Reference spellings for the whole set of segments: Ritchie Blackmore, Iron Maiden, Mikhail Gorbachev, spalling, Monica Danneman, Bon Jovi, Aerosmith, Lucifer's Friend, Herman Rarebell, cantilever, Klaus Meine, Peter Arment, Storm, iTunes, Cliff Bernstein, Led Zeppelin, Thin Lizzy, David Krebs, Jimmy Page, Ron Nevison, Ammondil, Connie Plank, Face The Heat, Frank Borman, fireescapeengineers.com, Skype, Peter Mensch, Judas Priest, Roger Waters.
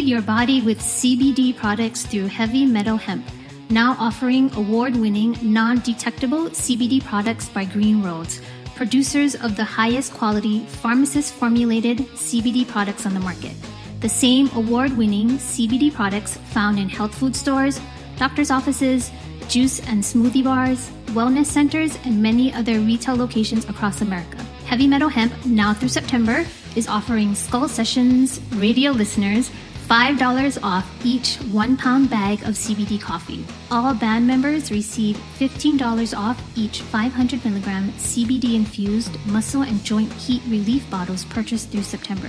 Feed your body with CBD products through Heavy Metal Hemp, now offering award-winning, non-detectable CBD products by Green Roads, producers of the highest quality, pharmacist-formulated CBD products on the market. The same award-winning CBD products found in health food stores, doctor's offices, juice and smoothie bars, wellness centers, and many other retail locations across America. Heavy Metal Hemp, now through September, is offering Skull Sessions radio listeners $5 off each 1-pound bag of CBD coffee. All band members receive $15 off each 500-milligram CBD-infused muscle and joint heat relief bottles purchased through September.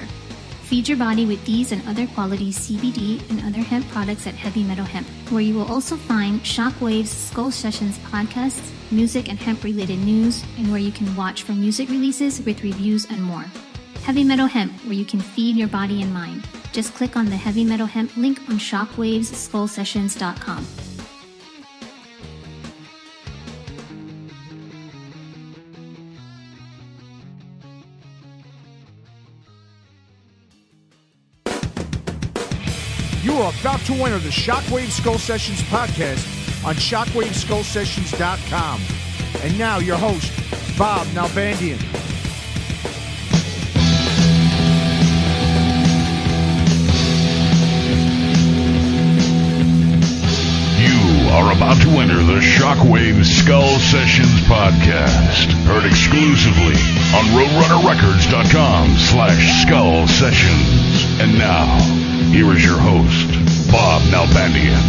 Feed your body with these and other quality CBD and other hemp products at Heavy Metal Hemp, where you will also find Shockwave's Skull Sessions podcasts, music and hemp-related news, and where you can watch for music releases with reviews and more. Heavy Metal Hemp, where you can feed your body and mind. Just click on the Heavy Metal Hemp link on shockwavesSkullSessions.com. You are about to enter the Shockwave Skull Sessions podcast on ShockwaveSkullSessions.com. And now your host, Bob Nalbandian. You are about to enter the Shockwave Skull Sessions podcast. Heard exclusively on RoadrunnerRecords.com/Skull Sessions. And now, here is your host, Bob Nalbandian.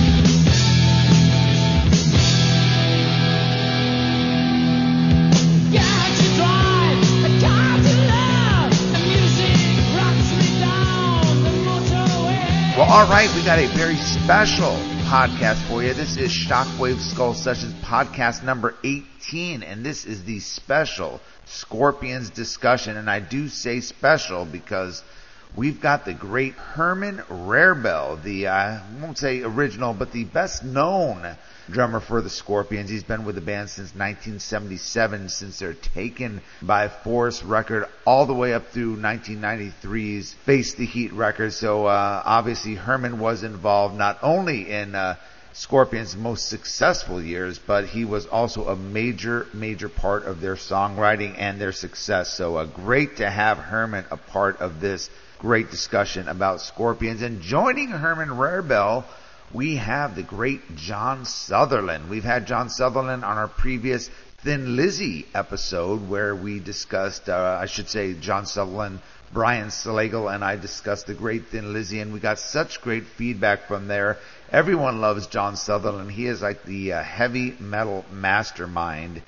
Yeah, to drive, a car to love, the music rocks me down, the motorway. Well, all right, we got a very special podcast for you. This is Shockwave Skull Sessions podcast number 18, and this is the special Scorpions discussion. And I do say special because we've got the great Herman Rarebell, the, I won't say original, but the best known drummer for the Scorpions. He's been with the band since 1977, since their Taken by Force record, all the way up through 1993's Face the Heat record. So obviously Herman was involved not only in Scorpions' most successful years, but he was also a major part of their songwriting and their success. So great to have Herman a part of this great discussion about Scorpions. And joining Herman Rarebell, we have the great John Sutherland. We've had John Sutherland on our previous Thin Lizzy episode where we discussed, I should say John Sutherland, Brian Slagle, and I discussed the great Thin Lizzy, and we got such great feedback from there. Everyone loves John Sutherland. He is like the heavy metal mastermind.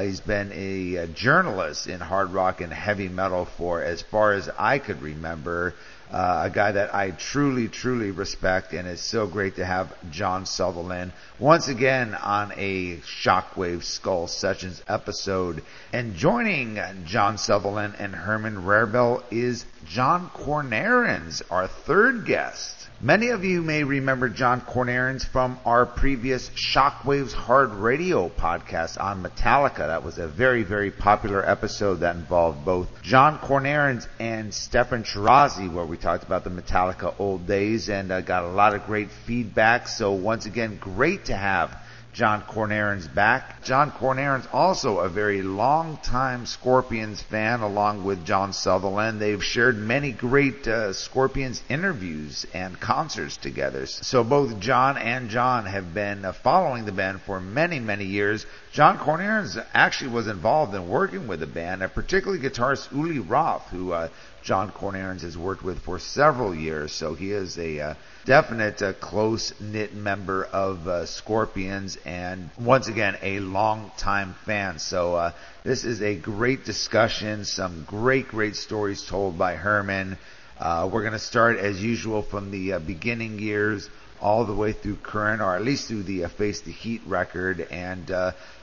He's been a journalist in hard rock and heavy metal for as far as I could remember. A guy that I truly respect, and it's so great to have John Sutherland once again on a Shockwave Skull Sessions episode. And joining John Sutherland and Herman Rarebell is John Kornarens, our third guest. Many of you may remember John Kornarens from our previous Shockwaves Hard Radio podcast on Metallica. That was a very popular episode that involved both John Kornarens and Stefan Shirazi, where we talked about the Metallica old days and got a lot of great feedback. So once again, great to have John Kornarens back. John Kornarens also a very long-time Scorpions fan, along with John Sutherland. They've shared many great Scorpions interviews and concerts together. So both John and John have been following the band for many years. John Kornarens actually was involved in working with the band, and particularly guitarist Uli Roth, who John Kornarens has worked with for several years. So he is a definite close-knit member of Scorpions, and once again, a long-time fan. So this is a great discussion, some great stories told by Herman. We're going to start, as usual, from the beginning years all the way through current, or at least through the Face the Heat record, and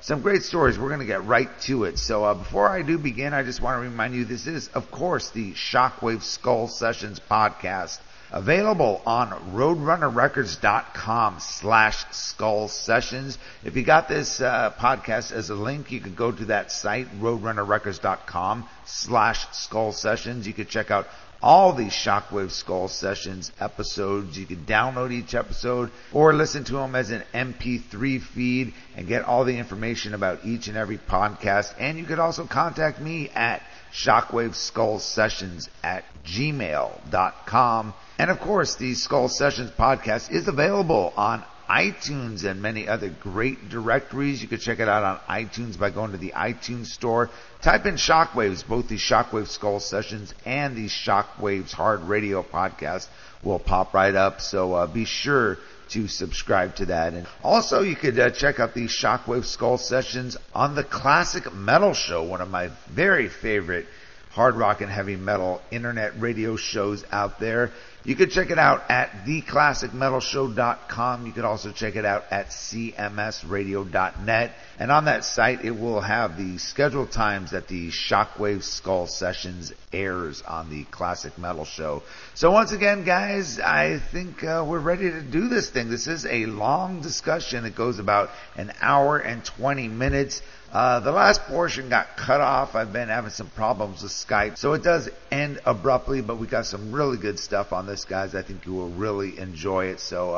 some great stories. We're going to get right to it. So before I do begin, I just want to remind you this is, of course, the Shockwave Skull Sessions podcast, available on RoadrunnerRecords.com/Skull Sessions. If you got this podcast as a link, you could go to that site, RoadrunnerRecords.com/Skull Sessions. You could check out all these Shockwave Skull Sessions episodes. You can download each episode or listen to them as an MP3 feed and get all the information about each and every podcast. And you could also contact me at shockwaveskullsessions@gmail.com. And of course, the Skull Sessions podcast is available on iTunes and many other great directories. You can check it out on iTunes by going to the iTunes store. Type in Shockwaves. Both the Shockwave Skull Sessions and the Shockwaves Hard Radio podcast will pop right up. So be sure to subscribe to that. And also, you could check out the Shockwave Skull Sessions on the Classic Metal Show, one of my very favorite hard rock and heavy metal internet radio shows out there. You can check it out at theclassicmetalshow.com. You can also check it out at cmsradio.net. And on that site, it will have the scheduled times that the Shockwave Skull Sessions airs on the Classic Metal Show. So once again, guys, I think we're ready to do this thing. This is a long discussion. It goes about an hour and 20 minutes. The last portion got cut off. I've been having some problems with Skype, so it does end abruptly, but we got some really good stuff on this, guys. I think you will really enjoy it, so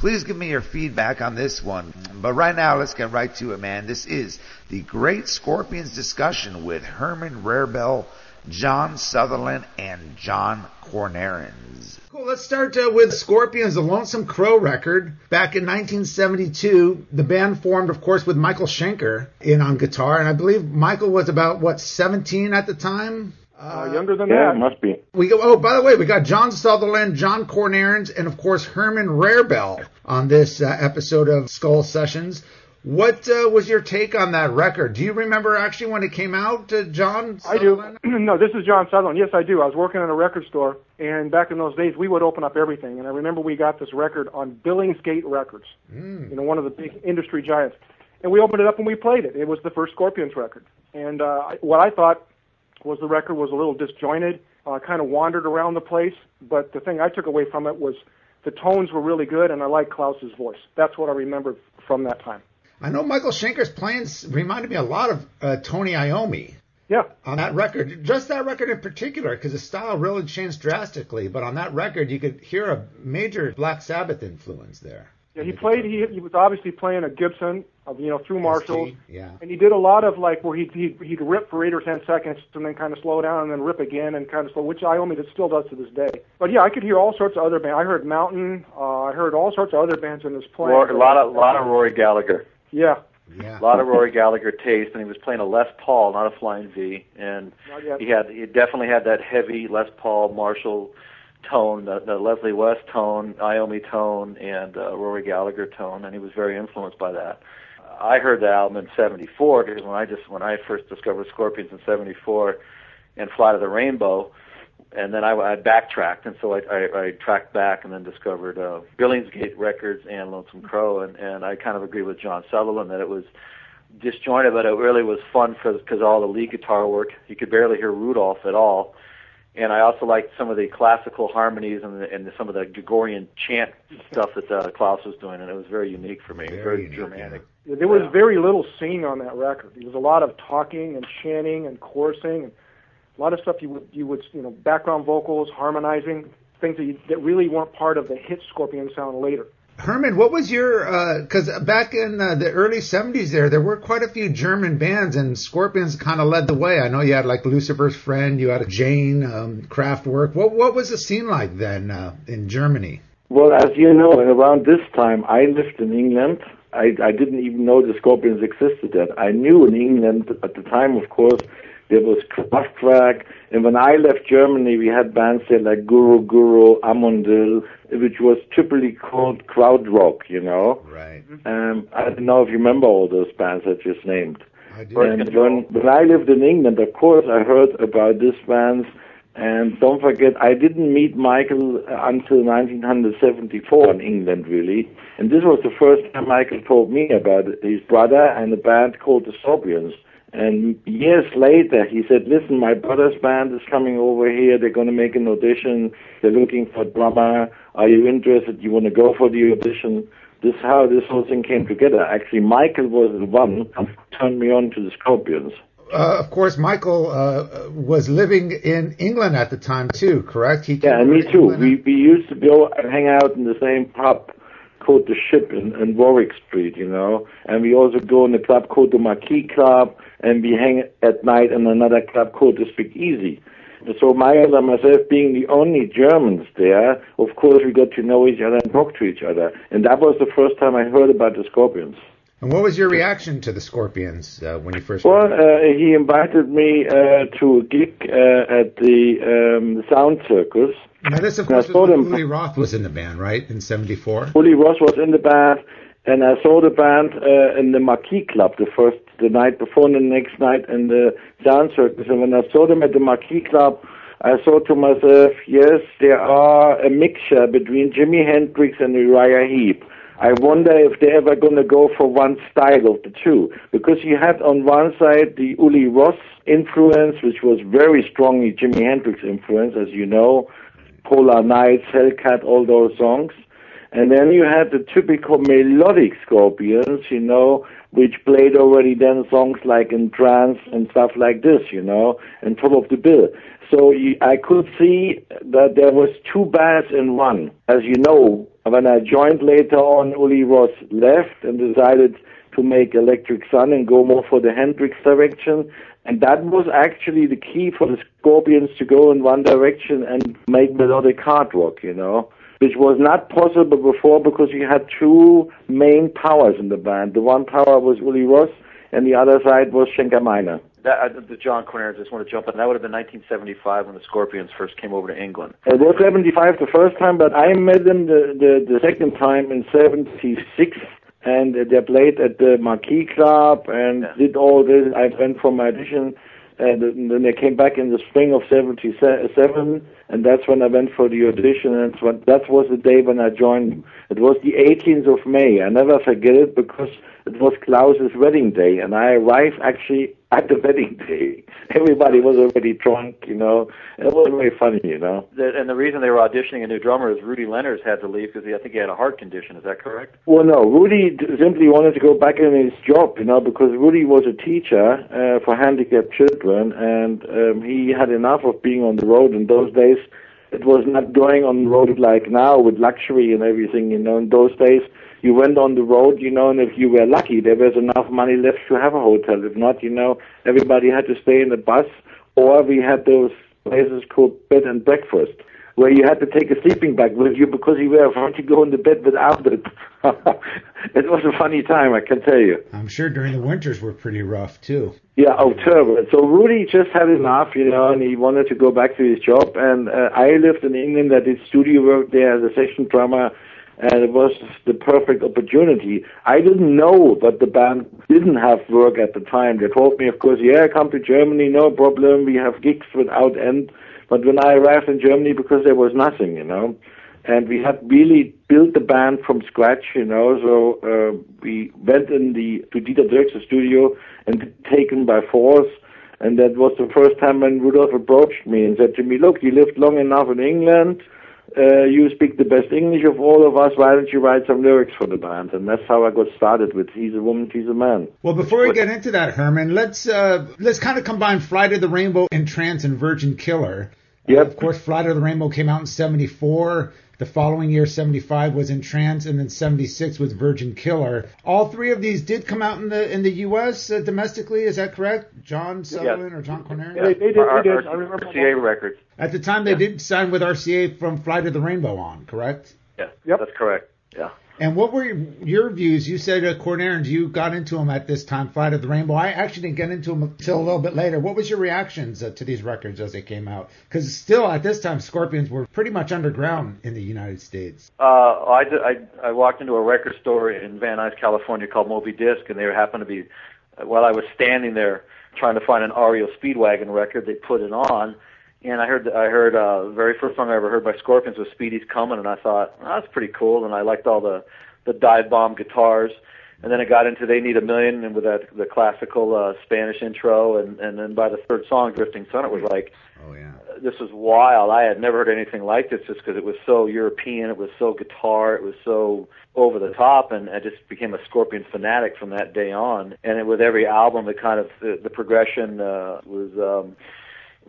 please give me your feedback on this one. But right now, let's get right to it, man. This is the Great Scorpions Discussion with Herman Rarebell, John Sutherland, and John Kornarens. Cool. Let's start with Scorpions, the Lonesome Crow record. Back in 1972, the band formed, of course, with Michael Schenker in on guitar, and I believe Michael was about, what, 17 at the time? Younger than that. Yeah, must be. We go. Oh, by the way, we got John Sutherland, John Kornarens, and, of course, Herman Rarebell on this episode of Skull Sessions. What was your take on that record? Do you remember actually when it came out, John Sutherland? I do. No, this is John Sutherland. Yes, I do. I was working at a record store, and back in those days, we would open up everything. And I remember we got this record on Billingsgate Records, you know, one of the big industry giants. And we opened it up and we played it. It was the first Scorpions record. And what I thought was the record was a little disjointed, kind of wandered around the place. But the thing I took away from it was the tones were really good, and I liked Klaus's voice. That's what I remember from that time. I know Michael Schenker's playing reminded me a lot of Tony Iommi. Yeah. On that record, just that record in particular, because the style really changed drastically. But on that record, you could hear a major Black Sabbath influence there. Yeah, he played. He was obviously playing a Gibson, you know, through Marshalls. Yeah. And he did a lot of like where he'd rip for 8 or 10 seconds and then kind of slow down and then rip again and kind of slow, which Iommi still does to this day. But yeah, I could hear all sorts of other bands. I heard Mountain. I heard all sorts of other bands in this play. A lot of Rory Gallagher. Yeah. A lot of Rory Gallagher taste, and he was playing a Les Paul, not a Flying V, and he definitely had that heavy Les Paul Marshall tone, the Leslie West tone, Iommi tone, and Rory Gallagher tone, and he was very influenced by that. I heard the album in '74 because when I first discovered Scorpions in '74 and Fly to the Rainbow, and then I backtracked, and so I tracked back and then discovered Billingsgate Records and Lonesome Crow, and I kind of agree with John Sutherland that it was disjointed, but it really was fun because all the lead guitar work. You could barely hear Rudolph at all, and I also liked some of the classical harmonies and some of the Gregorian chant stuff that Klaus was doing, and it was very unique for me, very Germanic. Yeah. There was very little singing on that record. There was a lot of talking and chanting and chorusing and a lot of stuff you know, background vocals, harmonizing, things that really weren't part of the hit Scorpion sound later. Herman, what was your, because back in the early 70s there were quite a few German bands, and Scorpions kind of led the way. I know you had like Lucifer's Friend, you had a Jane, Kraftwerk. What was the scene like then in Germany? Well, as you know, around this time, I lived in England. I didn't even know the Scorpions existed yet. I knew in England at the time, of course, there was Kraftwerk, and when I left Germany, we had bands there like Guru Guru, Ammondil, which was typically called krautrock, you know. Right. I don't know if you remember all those bands I just named. I do. And when I lived in England, of course, I heard about these bands, and don't forget, I didn't meet Michael until 1974 in England, really, and this was the first time Michael told me about his brother and a band called the Scorpions. And years later, he said, listen, my brother's band is coming over here. They're going to make an audition. They're looking for a drummer. Are you interested? You want to go for the audition? This is how this whole thing came together. Actually, Michael was the one who turned me on to the Scorpions. of course, Michael was living in England at the time too, correct? Yeah, and me too. We used to go and hang out in the same pub called The Ship in Warwick Street, you know. And we also go in a club called the Marquee Club, and we hang at night in another club called The Speakeasy. So Michael and myself being the only Germans there, of course we got to know each other and talk to each other. And that was the first time I heard about the Scorpions. And what was your reaction to the Scorpions when you first? Well, he invited me to a gig at the Sound Circus. Now this, of course, was Uli Roth was in the band, right, in '74? Uli Roth was in the band, and I saw the band in the Marquee Club the night before, and the next night in the Sound Circus. And when I saw them at the Marquee Club, I thought to myself, yes, they are a mixture between Jimi Hendrix and Uriah Heep. I wonder if they're ever going to go for one style of the two. Because you had on one side the Uli Roth influence, which was very strongly Jimi Hendrix influence, as you know, Polar Nights, Hellcat, all those songs. And then you had the typical melodic Scorpions, you know, which played already then songs like In Trance and stuff like this, you know, and Top of the Bill. So I could see that there was two bands in one. As you know, when I joined later on, Uli Roth left and decided to make Electric Sun and go more for the Hendrix direction. And that was actually the key for the Scorpions to go in one direction and make melodic hard rock, you know, which was not possible before because you had two main powers in the band. The one power was Uli Roth and the other side was Schenker Meine. The John Kornarens, I just want to jump in. That would have been 1975 when the Scorpions first came over to England. It was 75 the first time, but I met them the second time in 76, and they played at the Marquee Club and did all this. I went for my audition, and then they came back in the spring of 77, and that's when I went for the audition, and that was the day when I joined them. It was the 18th of May. I never forget it because it was Klaus's wedding day, and I arrived actually at the wedding day. Everybody was already drunk, you know. It was very funny, you know. And the reason they were auditioning a new drummer is Rudy Lenners had to leave because I think he had a heart condition. Is that correct? Well, no. Rudy simply wanted to go back in his job, you know, because Rudy was a teacher for handicapped children, and he had enough of being on the road in those days. It was not going on the road like now with luxury and everything, you know. In those days, you went on the road, you know, and if you were lucky, there was enough money left to have a hotel. If not, you know, everybody had to stay in the bus, or we had those places called bed and breakfast, where you had to take a sleeping bag with you because you were afraid to go in the bed without it. It was a funny time, I can tell you. I'm sure during the winters were pretty rough, too. Yeah, oh, terrible. So Rudy just had enough, you know, and he wanted to go back to his job. And I lived in England. I did studio work there as a session drummer, and it was the perfect opportunity. I didn't know that the band didn't have work at the time. They told me, of course, yeah, come to Germany, no problem. We have gigs without end. But when I arrived in Germany, because there was nothing, you know, and we had really built the band from scratch, you know, so we went to Dieter Dierks' studio and taken by force. And that was the first time when Rudolf approached me and said to me, look, you lived long enough in England. You speak the best English of all of us. Why don't you write some lyrics for the band? And that's how I got started with He's a Woman, She's a Man. Well, before we get into that, Herman, let's kind of combine Flight of the Rainbow, In Trance, and Virgin Killer. Yep. Of course, Flight of the Rainbow came out in 74. The following year, 75, was In Trance, and then 76 was Virgin Killer. All three of these did come out in the U.S. Domestically, is that correct? John Sutherland or John Kornarens? Yeah. They did. I remember RCA Records. At the time, they did sign with RCA from Flight of the Rainbow on, correct? Yeah, that's correct. Yeah. And what were your views? You said, Kornarens, you got into them at this time, Flight of the Rainbow. I actually didn't get into them until a little bit later. What was your reactions to these records as they came out? Because still, at this time, Scorpions were pretty much underground in the United States. I walked into a record store in Van Nuys, California called Moby Disc, and they happened to be, while I was standing there trying to find an REO Speedwagon record, they put it on. And I heard the very first song I ever heard by Scorpions was Speedy's Coming, and I thought, oh, that's pretty cool, and I liked all the dive bomb guitars. And then it got into They Need a Million, and with the classical Spanish intro, and then by the third song, Drifting Sun, it was like, oh yeah, this was wild. I had never heard anything like this, just because it was so European, it was so guitar, it was so over the top, and I just became a Scorpion fanatic from that day on. And with every album, it kind of the progression was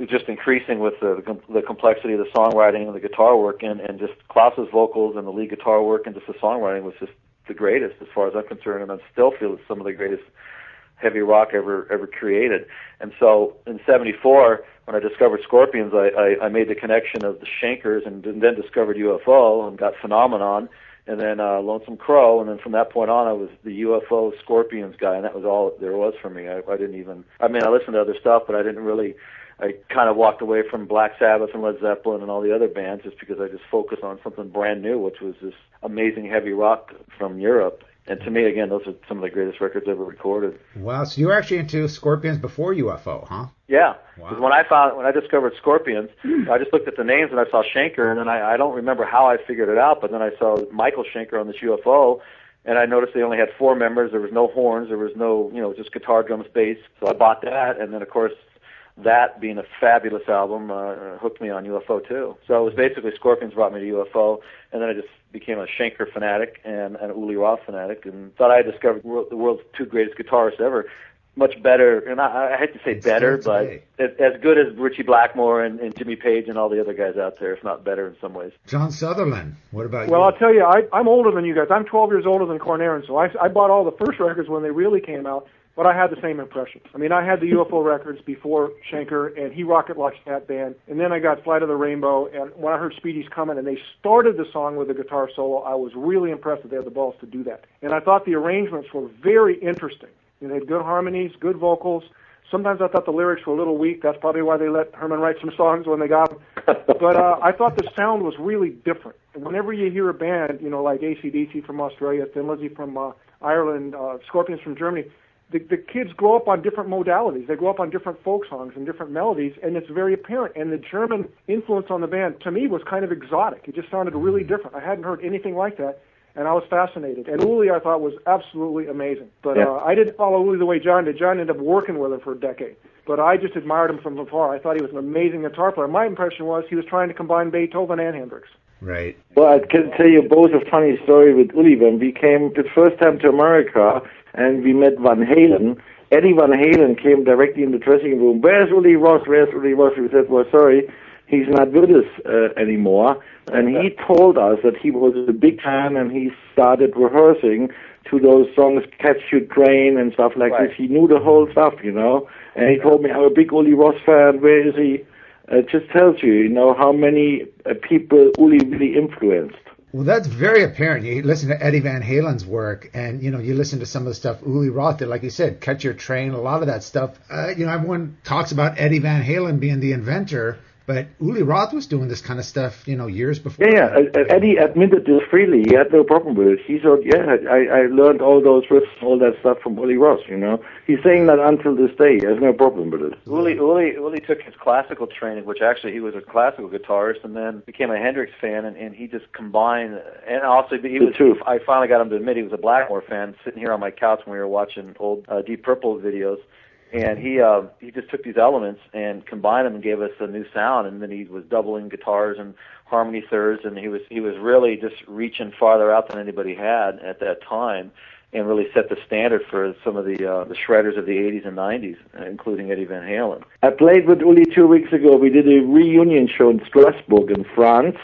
just increasing with the complexity of the songwriting and the guitar work, and just Klaus's vocals and the lead guitar work and just the songwriting was just the greatest as far as I'm concerned, and I still feel it's some of the greatest heavy rock ever created. And so in '74, when I discovered Scorpions, I made the connection of the Schenkers, and then discovered UFO and got Phenomenon, and then Lonesome Crow, and then from that point on I was the UFO Scorpions guy, and that was all there was for me. I listened to other stuff, but I kind of walked away from Black Sabbath and Led Zeppelin and all the other bands, just because I just focused on something brand new, which was this amazing heavy rock from Europe. And to me, again, those are some of the greatest records ever recorded. Wow, so you were actually into Scorpions before UFO, huh? Yeah, because when I discovered Scorpions, I just looked at the names and I saw Schenker, and then I don't remember how I figured it out, but then I saw Michael Schenker on this UFO, and I noticed they only had four members. There was no horns, there was no, just guitar, drums, bass. So I bought that, and then, of course, that being a fabulous album hooked me on UFO too. So it was basically Scorpions brought me to UFO, and then I just became a Schenker fanatic and an Uli Roth fanatic, and thought I had discovered the world's two greatest guitarists ever. Much better, and I hate to say better, but as good as Richie Blackmore and Jimmy Page and all the other guys out there, if not better in some ways. John Sutherland, what about you? Well, I'll tell you, I'm older than you guys. I'm 12 years older than Kornarens, so I bought all the first records when they really came out. But I had the same impression. I mean, I had the UFO records before Schenker, and he rocket launched that band. And then I got Flight of the Rainbow, and when I heard Speedy's Coming, and they started the song with a guitar solo, I was really impressed that they had the balls to do that. And I thought the arrangements were very interesting. They had good harmonies, good vocals. Sometimes I thought the lyrics were a little weak. That's probably why they let Herman write some songs when they got them. But I thought the sound was really different. And whenever you hear a band, like AC/DC from Australia, Thin Lizzy from Ireland, Scorpions from Germany, the kids grow up on different modalities. They grow up on different folk songs and different melodies, and it's very apparent. And the German influence on the band, to me, was kind of exotic. It just sounded really different. I hadn't heard anything like that, and I was fascinated. And Uli, I thought, was absolutely amazing. But I didn't follow Uli the way John did. John ended up working with him for a decade. But I just admired him from afar. I thought he was an amazing guitar player. My impression was he was trying to combine Beethoven and Hendrix. Right. Well, I can tell you both a funny story with Uli. When we came the first time to America and we met Van Halen, Eddie Van Halen came directly in the dressing room. Where's Uli Roth? Where's Uli Roth? We said, well, sorry, he's not with us anymore. And he told us that he was a big fan and he started rehearsing to those songs, Catch Your Train and stuff like this. He knew the whole stuff, And he told me, I'm a big Uli Roth fan. Where is he? It just tells you, how many people Uli really influenced. Well, that's very apparent. You listen to Eddie Van Halen's work, and, you listen to some of the stuff Uli Roth did, like you said, Catch Your Train, a lot of that stuff. Everyone talks about Eddie Van Halen being the inventor, but Uli Roth was doing this kind of stuff, years before. Yeah. Eddie admitted this freely. He had no problem with it. He said, I learned all those riffs, all that stuff from Uli Roth, He's saying that until this day. He has no problem with it. Uli took his classical training, which actually he was a classical guitarist, and then became a Hendrix fan, and he just combined, and also I finally got him to admit he was a Blackmore fan, sitting here on my couch when we were watching old Deep Purple videos. And he just took these elements and combined them and gave us a new sound. And then he was doubling guitars and harmony thirds, and he was really just reaching farther out than anybody had at that time, and really set the standard for some of the shredders of the 80s and 90s, including Eddie Van Halen. I played with Uli 2 weeks ago. We did a reunion show in Strasbourg in France,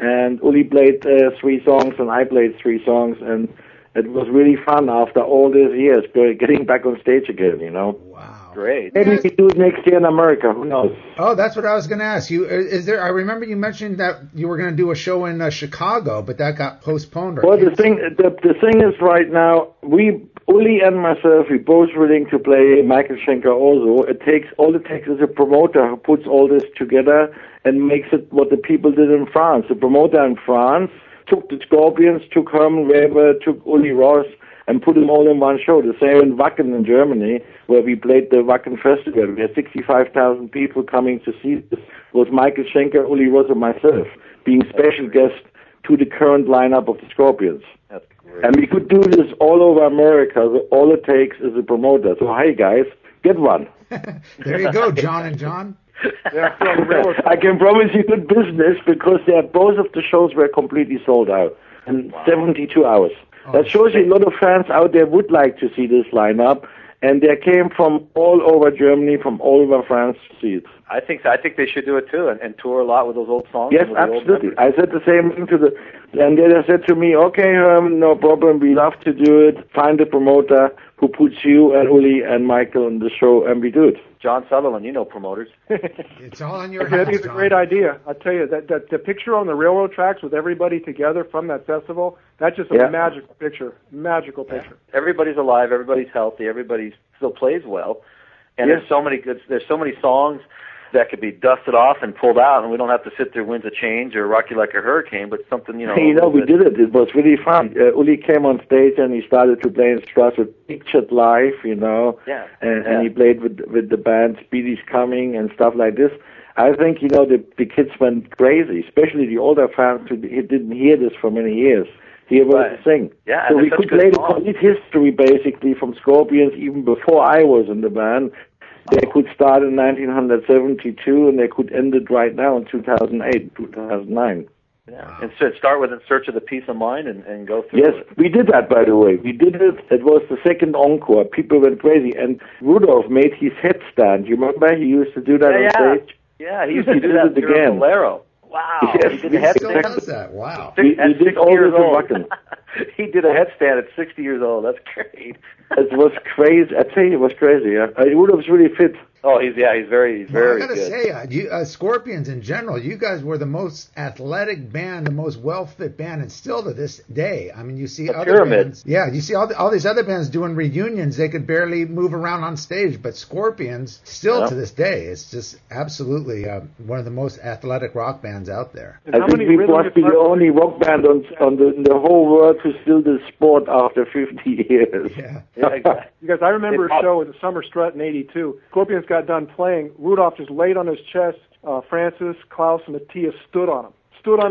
and Uli played three songs, and I played three songs, and it was really fun after all these years getting back on stage again, Wow. Great. Maybe we do it next year in America. Who knows? Oh, that's what I was going to ask you. I remember you mentioned that you were going to do a show in Chicago, but that got postponed. Well, the thing is right now, Uli and myself, we're both willing to play Michael Schenker also. All it takes is a promoter who puts all this together and makes it what the people did in France. The promoter in France took the Scorpions, took Herman Rarebell, took Uli Roth, and put them all in one show. The same in Wacken in Germany, where we played the Wacken Festival. We had 65,000 people coming to see this. It was Michael Schenker, Uli Roth, and myself being special guests to the current lineup of the Scorpions. That's great. And we could do this all over America. So all it takes is a promoter. So, hey, guys, get one. There you go, John and John. They're from Riverside. I can promise you good business, because both of the shows were completely sold out in 72 hours. Oh, that shows you a lot of fans out there would like to see this lineup, and they came from all over Germany, from all over France to see it. I think so. I think they should do it too, and tour a lot with those old songs. Yes, absolutely. I said the same thing to the, and they said to me, "Okay, no problem. We love to do it. Find a promoter who puts you and Uli and Michael on the show, and we do it." John Sutherland, you know promoters. It's all in your hands. I think it's a great idea. I tell you that the picture on the railroad tracks with everybody together from that festival, that's just a magical picture. Magical picture. Yeah. Everybody's alive. Everybody's healthy. Everybody still plays well. And there's so many good. There's so many songs that could be dusted off and pulled out, and we don't have to sit through Winds of Change or Rock You Like a Hurricane, but something, you know. You know, we did it. It was really fun. Uli came on stage and he started to play in Strasbourg, pictured live, you know. Yeah. And he played with the band Speedy's Coming and stuff like this. I think, you know, the kids went crazy, especially the older fans who didn't hear this for many years. He was sing. Yeah, so we could play the complete history, basically, from Scorpions even before I was in the band. They could start in 1972, and they could end it right now in 2008, 2009. Yeah, and so start with In Search of the Peace of Mind and go through it. Yes, we did that, by the way. We did it. It was the second encore. People went crazy, and Rudolf made his headstand. You remember? He used to do that on stage. Yeah, he used to do that during Bolero. Wow. Yes, he still does that. Wow. He did all this in Buckingham. He did a headstand at 60 years old. That's great. It was crazy. I tell you, it was crazy. Rudolf's really fit. Oh, he's very, he's very good. I gotta say, Scorpions in general, you guys were the most athletic band, the most well-fit band, and still to this day. I mean, you see bands. Yeah, you see all these other bands doing reunions. They could barely move around on stage, but Scorpions, still to this day, it's just absolutely one of the most athletic rock bands out there. I think we must be the only rock band in the whole world who still does sport after 50 years. Yeah. You guys, I remember a show at the Summer Strut in '82. Scorpions got done playing, Rudolf just laid on his chest. Francis, Klaus, and Matthias stood on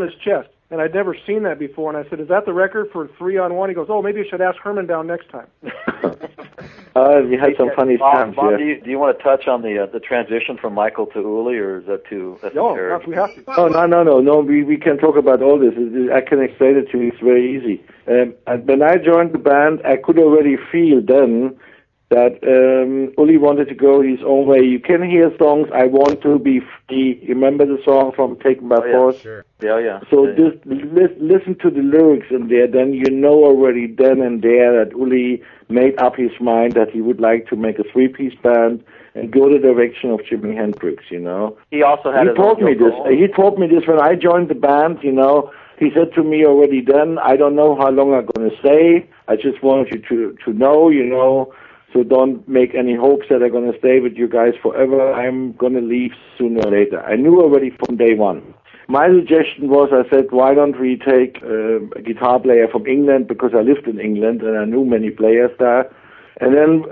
his chest. And I'd never seen that before. And I said, "Is that the record for 3-on-1?" He goes, "Oh, maybe I should ask Herman down next time." You had some funny times. Bob, do you want to touch on the transition from Michael to Uli, or is that too esoteric? No, we have to. No. We can talk about all this. I can explain it to you. It's very easy. When I joined the band, I could already feel then that Uli wanted to go his own way. You can hear songs, "I Want to Be Free." Remember the song from Taken by Force? Yeah, sure. Yeah. So listen to the lyrics in there, then you know already then and there that Uli made up his mind that he would like to make a 3-piece band and go the direction of Jimi Hendrix, you know. He also had He told me this when I joined the band, you know. He said to me already then, "I don't know how long I'm going to stay. I just want you to know, you know. So don't make any hopes that I'm going to stay with you guys forever. I'm going to leave sooner or later." I knew already from day one. My suggestion was, I said, why don't we take a guitar player from England, because I lived in England and I knew many players there. And then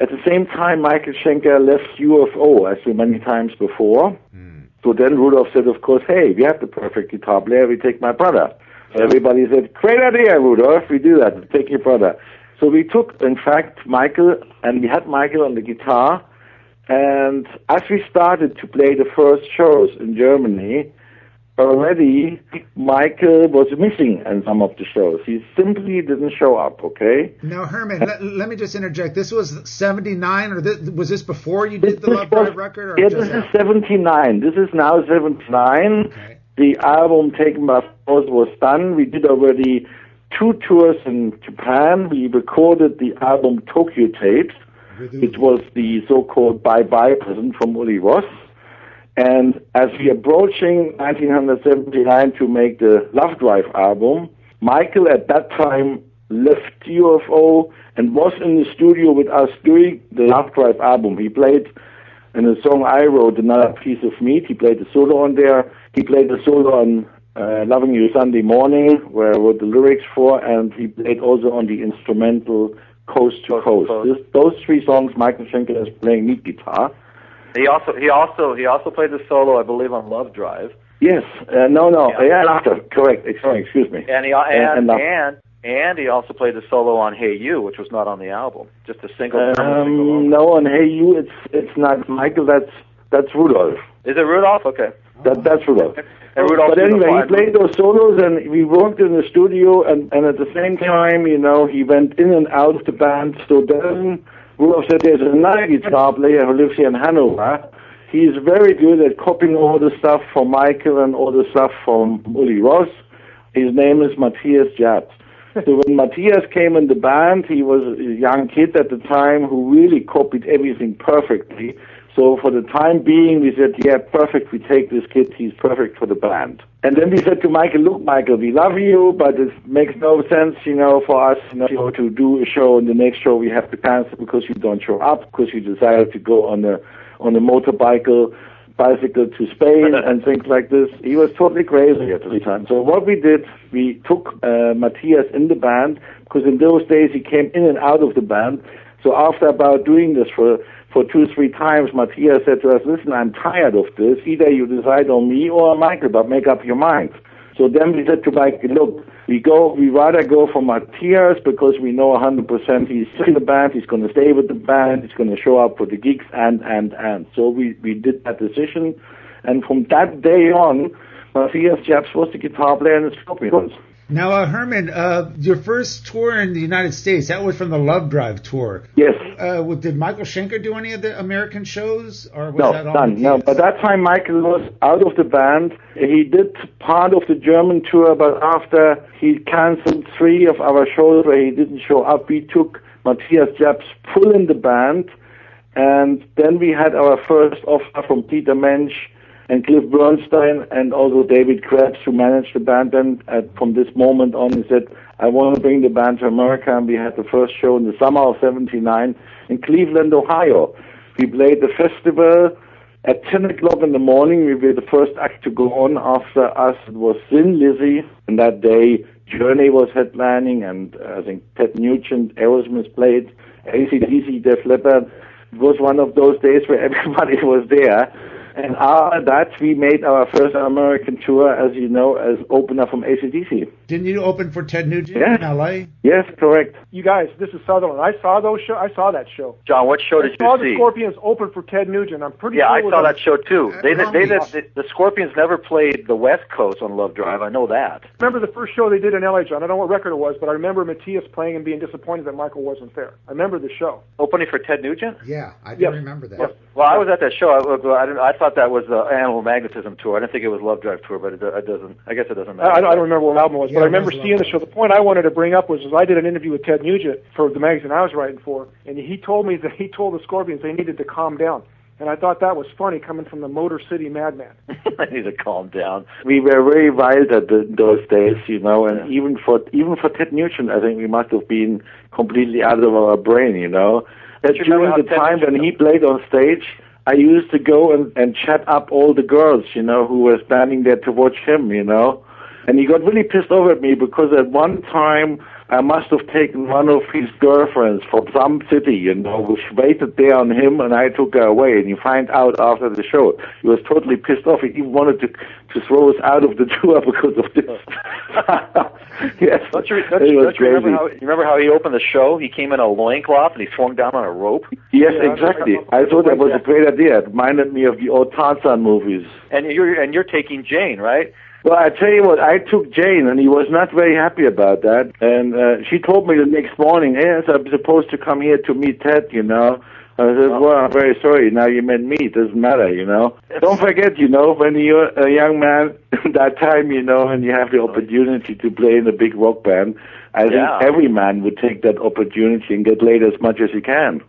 at the same time, Michael Schenker left UFO, as so many times before. Mm. So then Rudolf said, of course, "Hey, we have the perfect guitar player. We take my brother." So everybody said, "Great idea, Rudolf. We do that. We take your brother." So we took, in fact, Michael, and we had Michael on the guitar. And as we started to play the first shows in Germany, already Michael was missing in some of the shows. He simply didn't show up, okay? Now, Herman, let me just interject. This was 79, or was this before you did the Love Drive record? Or this is 79. This is now 79. Okay. The album Taken by Force was done. We did already 2 tours in Japan. We recorded the album Tokyo Tapes, which was the so-called bye-bye present from Uli Roth. And as we were approaching 1979 to make the Love Drive album, Michael at that time left UFO and was in the studio with us doing the Love Drive album. He played in a song I wrote, Another Piece of Meat. He played a solo on there. He played a solo on Loving You Sunday Morning, where I wrote the lyrics for, and he played also on the instrumental Coast to Coast. Those 3 songs, Michael Schenker is playing lead guitar. He also played the solo, I believe, on Love Drive. Yes, after, correct. Excuse me. And he also played the solo on Hey You, which was not on the album, just a single. No, on Hey You, it's not Michael. That's That's Rudolf. Is it Rudolf? Okay. That's Rudolf. And Rudolf, but anyway, he played those solos, and we worked in the studio, and at the same time, you know, he went in and out of the band. So then Rudolf said, there's another guitar player who lives here in Hanover. He's very good at copying all the stuff from Michael and all the stuff from Uli Roth. His name is Matthias Jabs. So when Matthias came in the band, he was a young kid at the time who really copied everything perfectly. So for the time being, we said, yeah, perfect, we take this kid, he's perfect for the band. And then we said to Michael, look, Michael, we love you, but it makes no sense, you know, for us, you know, to do a show, and the next show we have to cancel because you don't show up, because you decided to go on a bicycle to Spain and things like this. He was totally crazy at the time. So what we did, we took Matthias in the band, because in those days he came in and out of the band. So after about doing this for 2-3 times, Matthias said to us, listen, I'm tired of this. Either you decide on me or Michael, but make up your mind. So then we said to Michael, look, we rather go for Matthias because we know 100% he's in the band, he's going to stay with the band, he's going to show up for the gigs, and. So we did that decision. And from that day on, Matthias Jabs was the guitar player in the Scorpions. Now, Herman, your first tour in the United States, that was from the Love Drive tour. Yes. Did Michael Schenker do any of the American shows? Or was that all none. No, by that time, Michael was out of the band. He did part of the German tour, but after he canceled 3 of our shows where he didn't show up, we took Matthias Jabs full in the band. And then we had our first offer from Peter Mensch and Cliff Bernstein, and also David Krebs, who managed the band. And from this moment on, he said, I want to bring the band to America. And we had the first show in the summer of 1979 in Cleveland, Ohio. We played the festival at 10 o'clock in the morning. We were the first act to go on. After us, it was Thin Lizzy. And that day, Journey was headlining, and I think Ted Nugent, Aerosmith played, AC/DC, Def Leppard. It was one of those days where everybody was there. And after that, we made our first American tour, as you know, as opener from AC/DC. Didn't you open for Ted Nugent in L.A.? Yes, correct. You guys, this is Sutherland. I saw that show. John, what show did you see? I saw the Scorpions open for Ted Nugent. I'm pretty sure. Yeah, I saw that show, too. The Scorpions never played the West Coast on Love Drive. I know that. Remember the first show they did in L.A., John? I don't know what record it was, but I remember Matthias playing and being disappointed that Michael wasn't there. I remember the show. Opening for Ted Nugent? Yeah, I do remember that. Yep. Well, I was at that show. I thought that was the Animal Magnetism tour. I didn't think it was Love Drive tour, but I guess it doesn't matter. I don't remember what album it was, but I remember seeing the show. The point I wanted to bring up was I did an interview with Ted Nugent for the magazine I was writing for, and he told me that he told the Scorpions they needed to calm down. And I thought that was funny coming from the Motor City madman. I need to calm down. We were very wild at those days, you know, and even for Ted Nugent, I think we must have been completely out of our brain, you know. That during the time when he played on stage, I used to go and chat up all the girls, you know, who were standing there to watch him, you know. And he got really pissed off at me because at one time I must have taken one of his girlfriends from some city, you know, which waited there on him, and I took her away. And you find out after the show, he was totally pissed off. He even wanted to throw us out of the tour because of this. Yes. Don't you remember how he opened the show? He came in a loincloth and he swung down on a rope? Yes, yeah, exactly. I thought that was a great idea. It reminded me of the old Tarzan movies. And you're taking Jane, right? Well, I tell you what, I took Jane, and he was not very happy about that. And she told me the next morning, yes, I'm supposed to come here to meet Ted, you know. I said, well, I'm very sorry. Now you met me. It doesn't matter, you know. Don't forget, you know, when you're a young man that time, you know, and you have the opportunity to play in a big rock band, I think every man would take that opportunity and get laid as much as he can.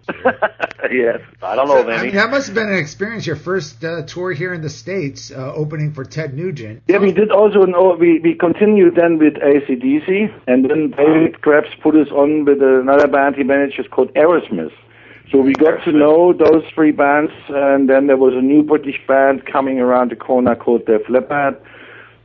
Yes. I don't know, Vinny. That must have been an experience, your first tour here in the States, opening for Ted Nugent. Yeah, we did also, we continued then with AC/DC, and then David Krebs put us on with another band he manages called Aerosmith. So we got to know those 3 bands, and then there was a new British band coming around the corner called Def Leppard.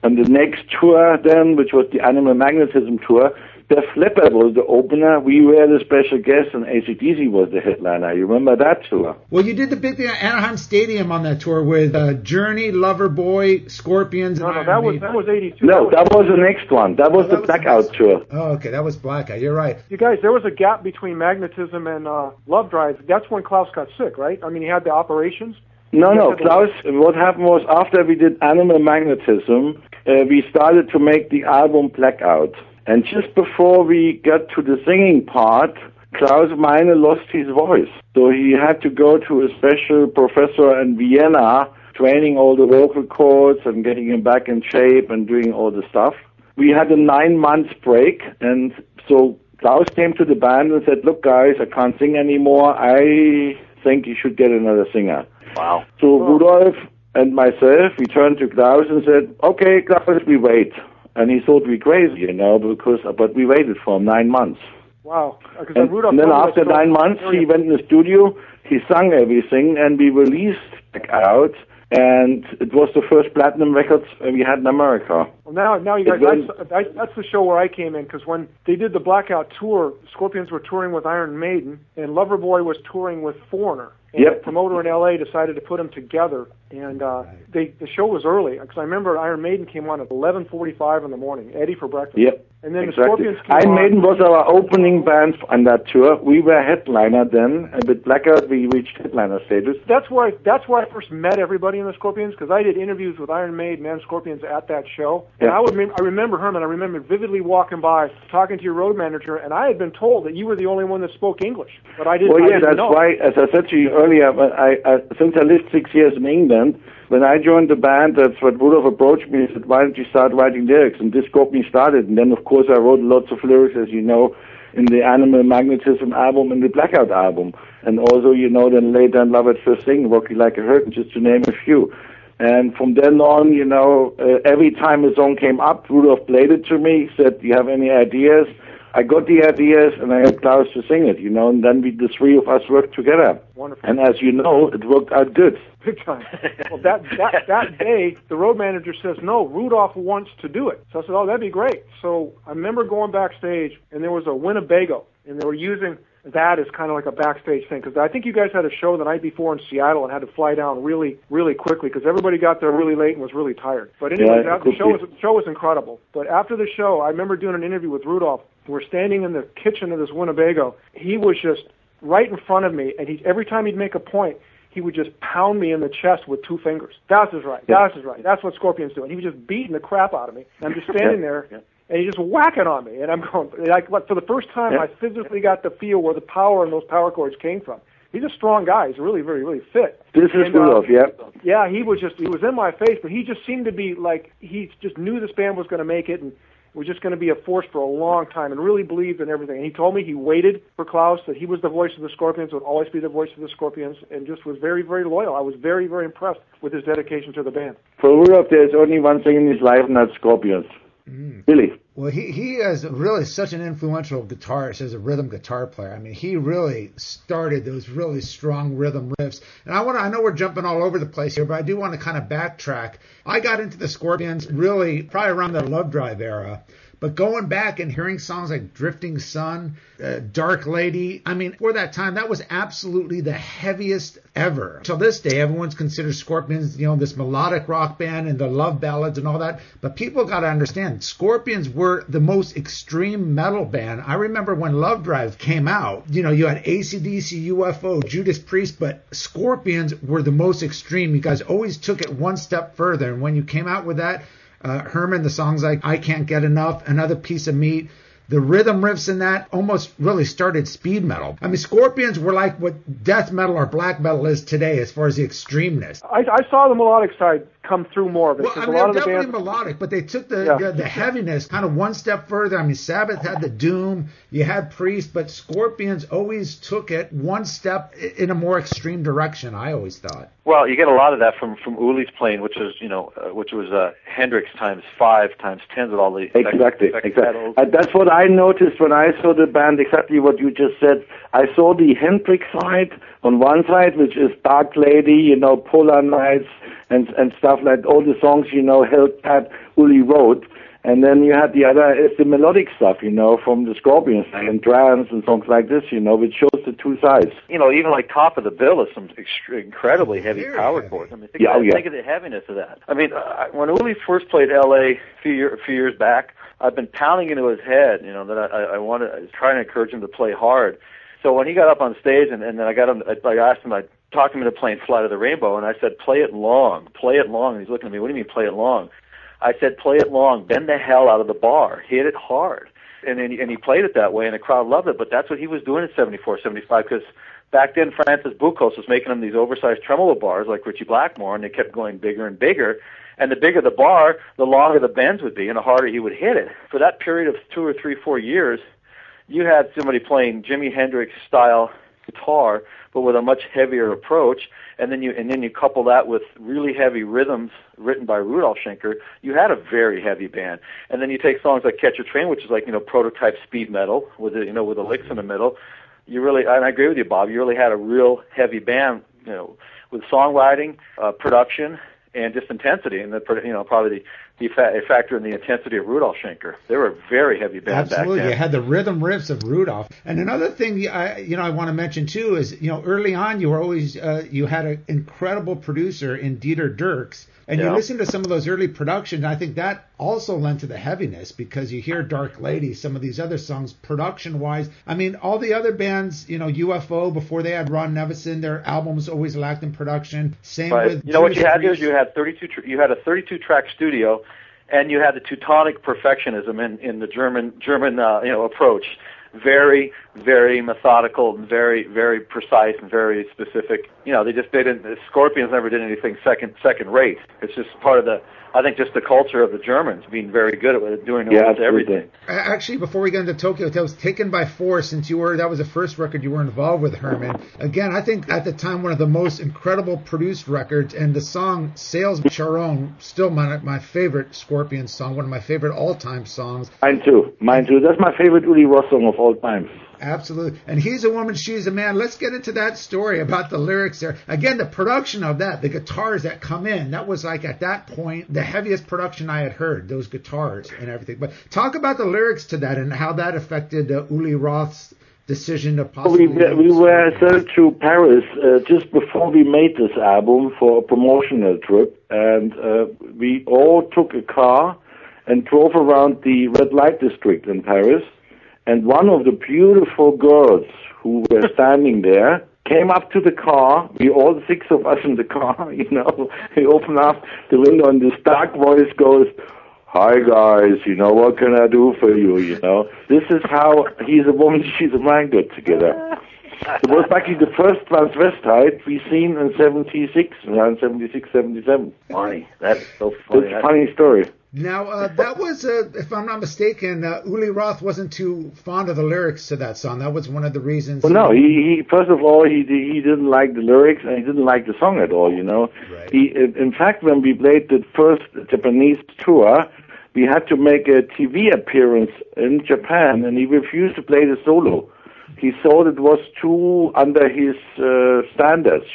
And the next tour then, which was the Animal Magnetism tour, Def Leppard was the opener. We were the special guest, and AC/DC was the headliner. You remember that tour? Well, you did the big thing at Anaheim Stadium on that tour with Journey, Loverboy, Scorpions. No, that was 82. No, that was the next one. That was the Blackout tour. Oh, okay, that was Blackout. You're right. You guys, there was a gap between Magnetism and Love Drive. That's when Klaus got sick, right? I mean, he had the operations. No, Klaus, what happened was after we did Animal Magnetism, we started to make the album Blackout. And just before we got to the singing part, Klaus Meine lost his voice. So he had to go to a special professor in Vienna, training all the vocal cords and getting him back in shape and doing all the stuff. We had a 9-month break, and so Klaus came to the band and said, "Look, guys, I can't sing anymore. I think you should get another singer." Wow. So Rudolf and myself, we turned to Klaus and said, "Okay, Klaus, we wait." And he thought we crazy, but we waited for him 9 months. Wow. And then after 9 months, he went in the studio, he sang everything, and we released Blackout. And it was the first platinum records we had in America. Well, now you guys, that's the show where I came in, because when they did the Blackout tour, Scorpions were touring with Iron Maiden, and Loverboy was touring with Foreigner. And the promoter in L.A. decided to put them together, and the show was early, because I remember Iron Maiden came on at 11:45 in the morning, Eddie for breakfast. Yep. And then exactly. The Scorpions came Iron on. Maiden was our opening band on that tour. We were headliner then, and with Blackout we reached headliner status. That's where I first met everybody in the Scorpions, because I did interviews with Iron Maiden and Scorpions at that show. Yep. And I remember Herman. I remember vividly walking by, talking to your road manager, and I had been told that you were the only one that spoke English, but I didn't. Well, yeah, that's know. Why, as I said to you earlier, since I lived 6 years in England, when I joined the band, that's what Rudolf approached me and said, "Why don't you start writing lyrics?" And this got me started. And then, of course, I wrote lots of lyrics, as you know, in the Animal Magnetism album and the Blackout album. And also, then later in Love at First Sing, Rock You Like a Hurricane, just to name a few. And from then on, every time a song came up, Rudolf played it to me, said, "Do you have any ideas?" I got the ideas, and I had Klaus to sing it, and then the three of us worked together. Wonderful. And as you know, it worked out good. Big time. Well, that day, the road manager says, "No, Rudolf wants to do it." So I said, "Oh, that'd be great." So I remember going backstage, and there was a Winnebago, and they were using that as kind of like a backstage thing, because I think you guys had a show the night before in Seattle and had to fly down really, really quickly because everybody got there really late and was really tired. But anyway, the show was incredible. But after the show, I remember doing an interview with Rudolf. We're standing in the kitchen of this Winnebago. He was just right in front of me, and every time he'd make a point, he would just pound me in the chest with two fingers. "That's his right. That's his right. That's what Scorpions do." And he was just beating the crap out of me. And I'm just standing there. Yeah. And he's just whacking on me, and I'm going, for the first time, I physically got to feel where the power and those power cords came from. He's a strong guy. He's really, really, really fit. This is Rudolf, yeah, he was in my face, but he just seemed to be like, he just knew this band was going to make it, and it was just going to be a force for a long time, and really believed in everything. And he told me he waited for Klaus, that he was the voice of the Scorpions, would always be the voice of the Scorpions, and just was very, very loyal. I was very, very impressed with his dedication to the band. For Rudolf, there's only one thing in his life, and that's Scorpions. Really? Well, he is really such an influential guitarist as a rhythm guitar player. I mean, he really started those really strong rhythm riffs. And I know we're jumping all over the place here, but I do want to kind of backtrack. I got into the Scorpions really probably around the Love Drive era. But going back and hearing songs like Drifting Sun, Dark Lady, I mean, for that time, that was absolutely the heaviest ever. Till this day, everyone's considered Scorpions, this melodic rock band and the love ballads and all that. But people got to understand, Scorpions were the most extreme metal band. I remember when Love Drive came out, you had AC/DC, UFO, Judas Priest, but Scorpions were the most extreme. You guys always took it one step further. And when you came out with that, Herman, the songs like I Can't Get Enough, Another Piece of Meat, the rhythm riffs in that almost really started speed metal. I mean, Scorpions were like what death metal or black metal is today as far as the extremeness. I saw the melodic side come through more of it. Well, I mean, they're definitely melodic, but they took the heaviness kind of one step further. I mean, Sabbath had the doom, you had Priest, but Scorpions always took it one step in a more extreme direction, I always thought. Well, you get a lot of that from Uli's playing, which was, Hendrix times 5 times 10 with all the... Exactly. That's what I noticed when I saw the band, exactly what you just said. I saw the Hendrix side on one side, which is Dark Lady, Polar Nights, and stuff like all the songs, Hellcat, Uli Roth. And then you had the other, it's the melodic stuff, from the Scorpions and Trance and songs like this, which shows the two sides. Even like Top of the Bill is some incredibly heavy power chords. I mean, think of the heaviness of that. I mean, when Uli first played L.A. a few years back, I've been pounding into his head, that I try to encourage him to play hard. So when he got up on stage, and then I got him, I talked him into playing Flight of the Rainbow, and I said, play it long, play it long. And he's looking at me, what do you mean play it long? I said, play it long, bend the hell out of the bar, hit it hard. And he played it that way, and the crowd loved it, but that's what he was doing in 74, 75, because back then Francis Buchholz was making them these oversized tremolo bars like Ritchie Blackmore, and they kept going bigger and bigger. And the bigger the bar, the longer the bends would be, and the harder he would hit it. For that period of 2 or 3, 4 years, you had somebody playing Jimi Hendrix-style guitar, but with a much heavier approach, and then you couple that with really heavy rhythms written by Rudolf Schenker. You had a very heavy band, and then you take songs like "Catch a Train," which is like prototype speed metal with the licks in the middle. You really, and I agree with you, Bob. You really had a real heavy band, with songwriting, production, and just intensity, and probably the factor in the intensity of Rudolf Schenker. They were a very heavy band back then. Absolutely, you had the rhythm riffs of Rudolf. And another thing I want to mention too is early on you were always you had an incredible producer in Dieter Dierks, and you listen to some of those early productions. I think that also lent to the heaviness, because you hear Dark Lady, some of these other songs, production wise. I mean, all the other bands, UFO, before they had Ron Nevison, their albums always lacked in production. Same right. with what you had is you had 32 a 32-track studio, and you had the Teutonic perfectionism in the German approach. Very, very methodical and very, very precise and very specific. The Scorpions never did anything second rate. It's just part of I think the culture of the Germans being very good at doing almost everything. Actually, before we get into Tokyo, that was Taken by Force, since that was the first record you were involved with, Herman. Again, I think at the time one of the most incredible produced records, and the song Sales Charon, still my favorite Scorpions song, one of my favorite all-time songs. Mine too. That's my favorite Uli Roth song of all time. Absolutely. And He's a Woman, She's a Man. Let's get into that story about the lyrics there. Again, the production of that, the guitars that come in, that was like at that point the heaviest production I had heard, those guitars and everything. But talk about the lyrics to that and how that affected Uli Roth's decision to possibly... We were sent to Paris just before we made this album for a promotional trip, and we all took a car and drove around the red light district in Paris. And one of the beautiful girls who were standing there came up to the car. We all 6 of us in the car, we open up the window and this dark voice goes, "Hi guys, what can I do for you, This is how He's a Woman, She's a Man got together. It was actually the first transvestite we seen in 76, around 76, 77. Funny. That's so funny. It's a funny story. Now, that was, if I'm not mistaken, Uli Roth wasn't too fond of the lyrics to that song. That was one of the reasons. Well, no, he first of all, he didn't like the lyrics, and he didn't like the song at all, Right. In fact, when we played the first Japanese tour, we had to make a TV appearance in Japan, and he refused to play the solo. He thought it was too under his standards,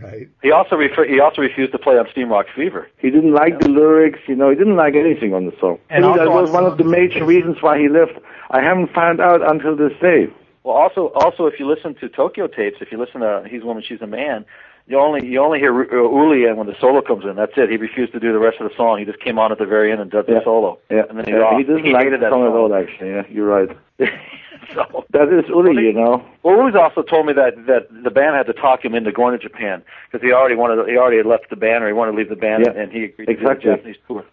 Right. He also refused to play on Steam Rock Fever. He didn't like the lyrics, He didn't like anything on the song. And that was one of the major reasons why he left. I haven't found out until this day. Well, also, if you listen to Tokyo tapes, if you listen to He's a Woman, She's a Man, you only hear Uli when the solo comes in. That's it. He refused to do the rest of the song. He just came on at the very end and did the solo. Yeah. And then he doesn't like that song at all, actually. Yeah, you're right. So, that is Uli, Well, Uli's also told me that the band had to talk him into going to Japan, because he already had left the band, or he wanted to leave the band, and he agreed to do the Japanese tour.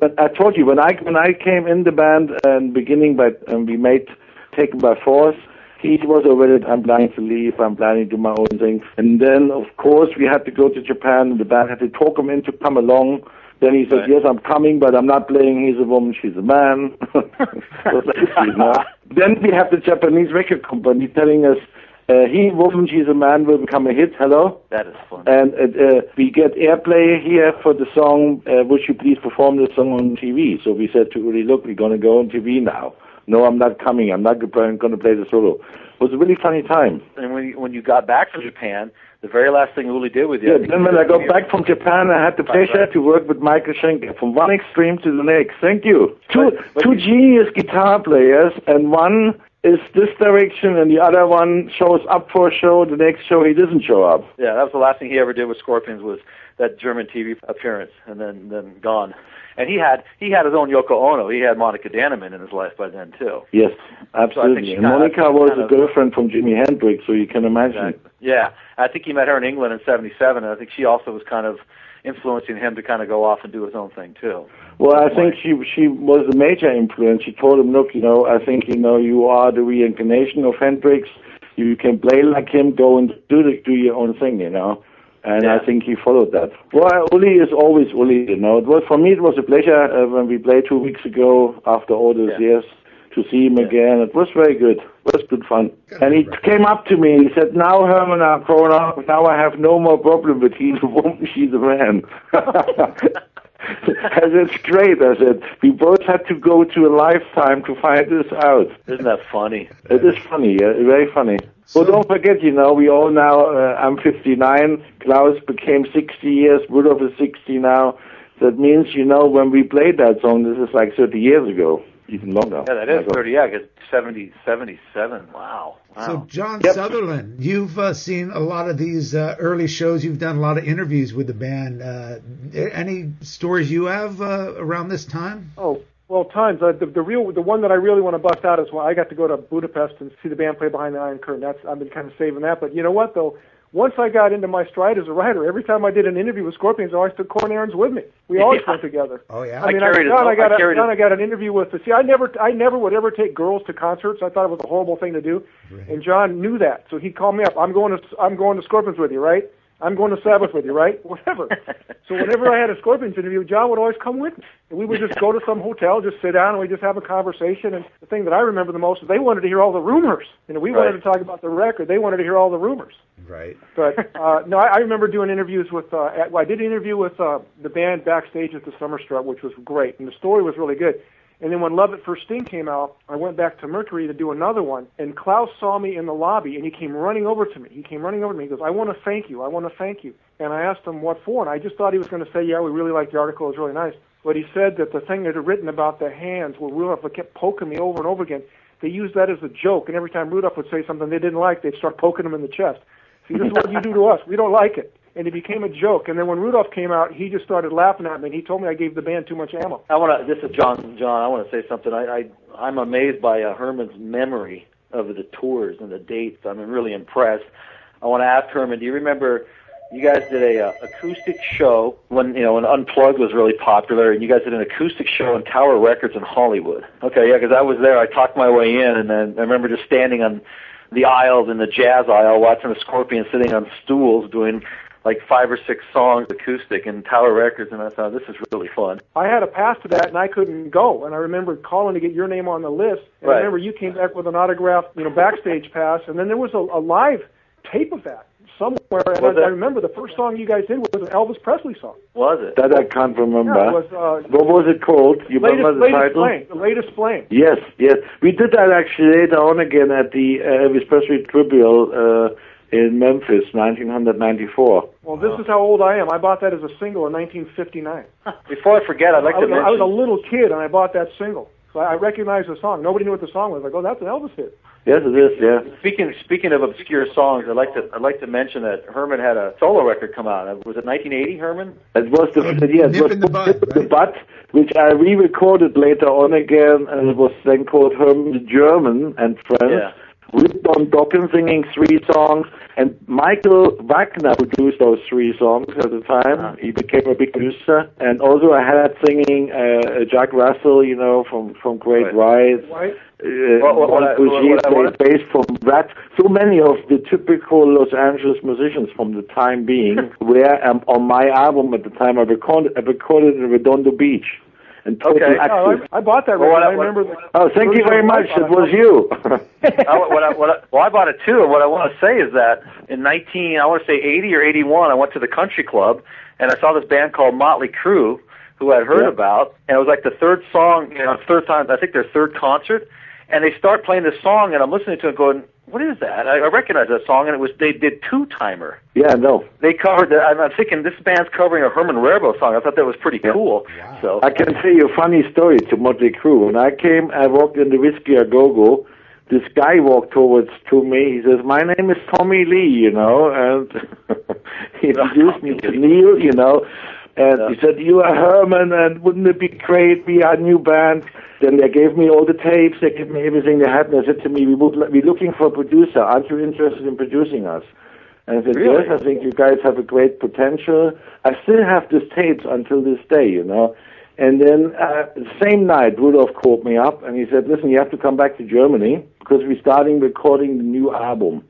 But I told you, when I came in the band and beginning, and we made Taken by Force, he was already, I'm planning to leave, I'm planning to do my own thing. And then, of course, we had to go to Japan, and the band had to talk him in to come along. Then he said, "Yes, I'm coming, but I'm not playing He's a Woman, She's a Man." Then we have the Japanese record company telling us, "He's a Woman, She's a Man will become a hit." Hello? That is fun. And we get airplay here for the song, "Would you please perform the song on TV?" So we said to Uli, "Look, we're going to go on TV now. No, I'm not coming. I'm not going to play the solo." It was a really funny time. And when you got back from Japan, the very last thing Uli did with you... Yeah, then when I got back from Japan, I had the pleasure to work with Michael Schenker from one extreme to the next. Thank you. Two genius guitar players and one is this direction, and the other one shows up for a show, the next show he doesn't show up. Yeah, that was the last thing he ever did with Scorpions, was that German TV appearance, and then gone. And he had his own Yoko Ono. He had Monica Danneman in his life by then, too. Yes, absolutely. So and Monica was a girlfriend from Jimi Hendrix, so you can imagine. Exactly. Yeah, I think he met her in England in 77, and I think she also was kind of influencing him to kind of go off and do his own thing, too. Well, I think she was a major influence. She told him, look, I think, you are the reincarnation of Hendrix. You can play like him, go and do your own thing, And yeah. I think he followed that. Well, Uli is always Uli, It was, for me, it was a pleasure when we played 2 weeks ago after all those years to see him again. It was very good. It was good fun. And he came up to me and he said, now, Herman, I've grown up. Now I have no more problem with he's a woman, she's a man. I said, it's great. I said, we both had to go to a lifetime to find this out. Isn't that funny? It is funny, very funny. So, well, don't forget, we all now, I'm 59, Klaus became 60 years, Rudolf is 60 now. That means, when we played that song, this is like 30 years ago, even longer. Yeah, that is 30, yeah, because 77, wow. So, John Sutherland, you've seen a lot of these early shows, you've done a lot of interviews with the band. Any stories you have around this time? Oh. Well, times. The one that I really want to bust out is when I got to go to Budapest and see the band play behind the Iron Curtain. I've been kind of saving that. But you know what, though? Once I got into my stride as a writer, every time I did an interview with Scorpions, I always took Kornarens with me. We always went together. Oh, yeah. I got an interview with – see, I never would ever take girls to concerts. I thought it was a horrible thing to do. Right. And John knew that. So he called me up. I'm going to Scorpions with you, right? I'm going to Sabbath with you, right? Whatever. So whenever I had a Scorpions interview, John would always come with me. And we would just go to some hotel, just sit down, and we'd just have a conversation. And the thing that I remember the most is they wanted to hear all the rumors. We wanted to talk about the record. They wanted to hear all the rumors. Right. But, no, I remember doing interviews with, I did an interview with the band backstage at the Summer Strut, which was great. And the story was really good. And then when Love at First Sting came out, I went back to Mercury to do another one, and Klaus saw me in the lobby, and he came running over to me. He goes, I want to thank you. And I asked him what for, and I just thought he was going to say, yeah, we really like the article. It was really nice. But he said that the thing that had written about the hands where Rudolf kept poking me over and over again, they used that as a joke, and every time Rudolf would say something they didn't like, they'd start poking him in the chest. See, this is what you do to us. We don't like it. And it became a joke. And then when Rudolf came out, he just started laughing at me, and he told me I gave the band too much ammo. This is John. John, I want to say something. I'm amazed by Herman's memory of the tours and the dates. I'm really impressed. I want to ask Herman, do you remember you guys did a acoustic show when when Unplugged was really popular, and you guys did an acoustic show on Tower Records in Hollywood? Okay, yeah, because I was there. I talked my way in, and then I remember just standing on the aisles in the jazz aisle watching the Scorpions sitting on stools doing like 5 or 6 songs acoustic in Tower Records, and I thought, this is really fun. I had a pass to that, and I couldn't go, and I remember calling to get your name on the list, and I remember you came back with an autographed backstage pass, and then there was a live tape of that somewhere, and I remember the first song you guys did was an Elvis Presley song. Was it? That I can't remember. Yeah, it was, what was it called? You remember the title? The Latest Flame. Yes, yes. We did that actually later on again at the Elvis Presley Tribute in Memphis, 1994. Well, this is how old I am. I bought that as a single in 1959. Before I forget, I'd like to mention... I was a little kid, and I bought that single. So I recognized the song. Nobody knew what the song was. I go, that's an Elvis hit. Yes, it is, yeah. Speaking of obscure songs, I'd like to mention that Herman had a solo record come out. Was it 1980, Herman? It was the Butt, which I re-recorded later on again, and it was then called Herman the German and Friends. Yeah. With Don Dokken singing 3 songs, and Michael Wagner produced those 3 songs at the time. He became a big producer. And also I had singing Jack Russell, from Great White. Based from that. So many of the typical Los Angeles musicians from the time being were on my album at the time. I recorded in Redondo Beach. And I bought that record. Thank you very much. It was you. I bought it too. And what I want to say is that in 80 or 81, I went to the country club and I saw this band called Motley Crue, who I'd heard about, and it was like the third song, third time. I think their third concert, and they start playing this song, and I'm listening to it, going, what is that? I recognize that song, and they did Two-Timer. Yeah, no. They covered that. I'm thinking this band's covering a Herman Rarebell song. I thought that was pretty cool. Wow. So I can tell you a funny story to Motley Crue. When I walked in the Whiskey A Go Go, this guy walked towards to me. He says, "My name is Tommy Lee," you know, and he introduced me to Neil, you know, and he said, "You are Herman, and wouldn't it be great? We are a new band." Then they gave me all the tapes. They gave me everything they had, and they said to me, "We're looking for a producer. Aren't you interested in producing us?" And I said, "Really? Yes, I think you guys have a great potential." I still have these tapes until this day, you know. And then the same night, Rudolf called me up and he said, "Listen, you have to come back to Germany because we're starting recording the new album."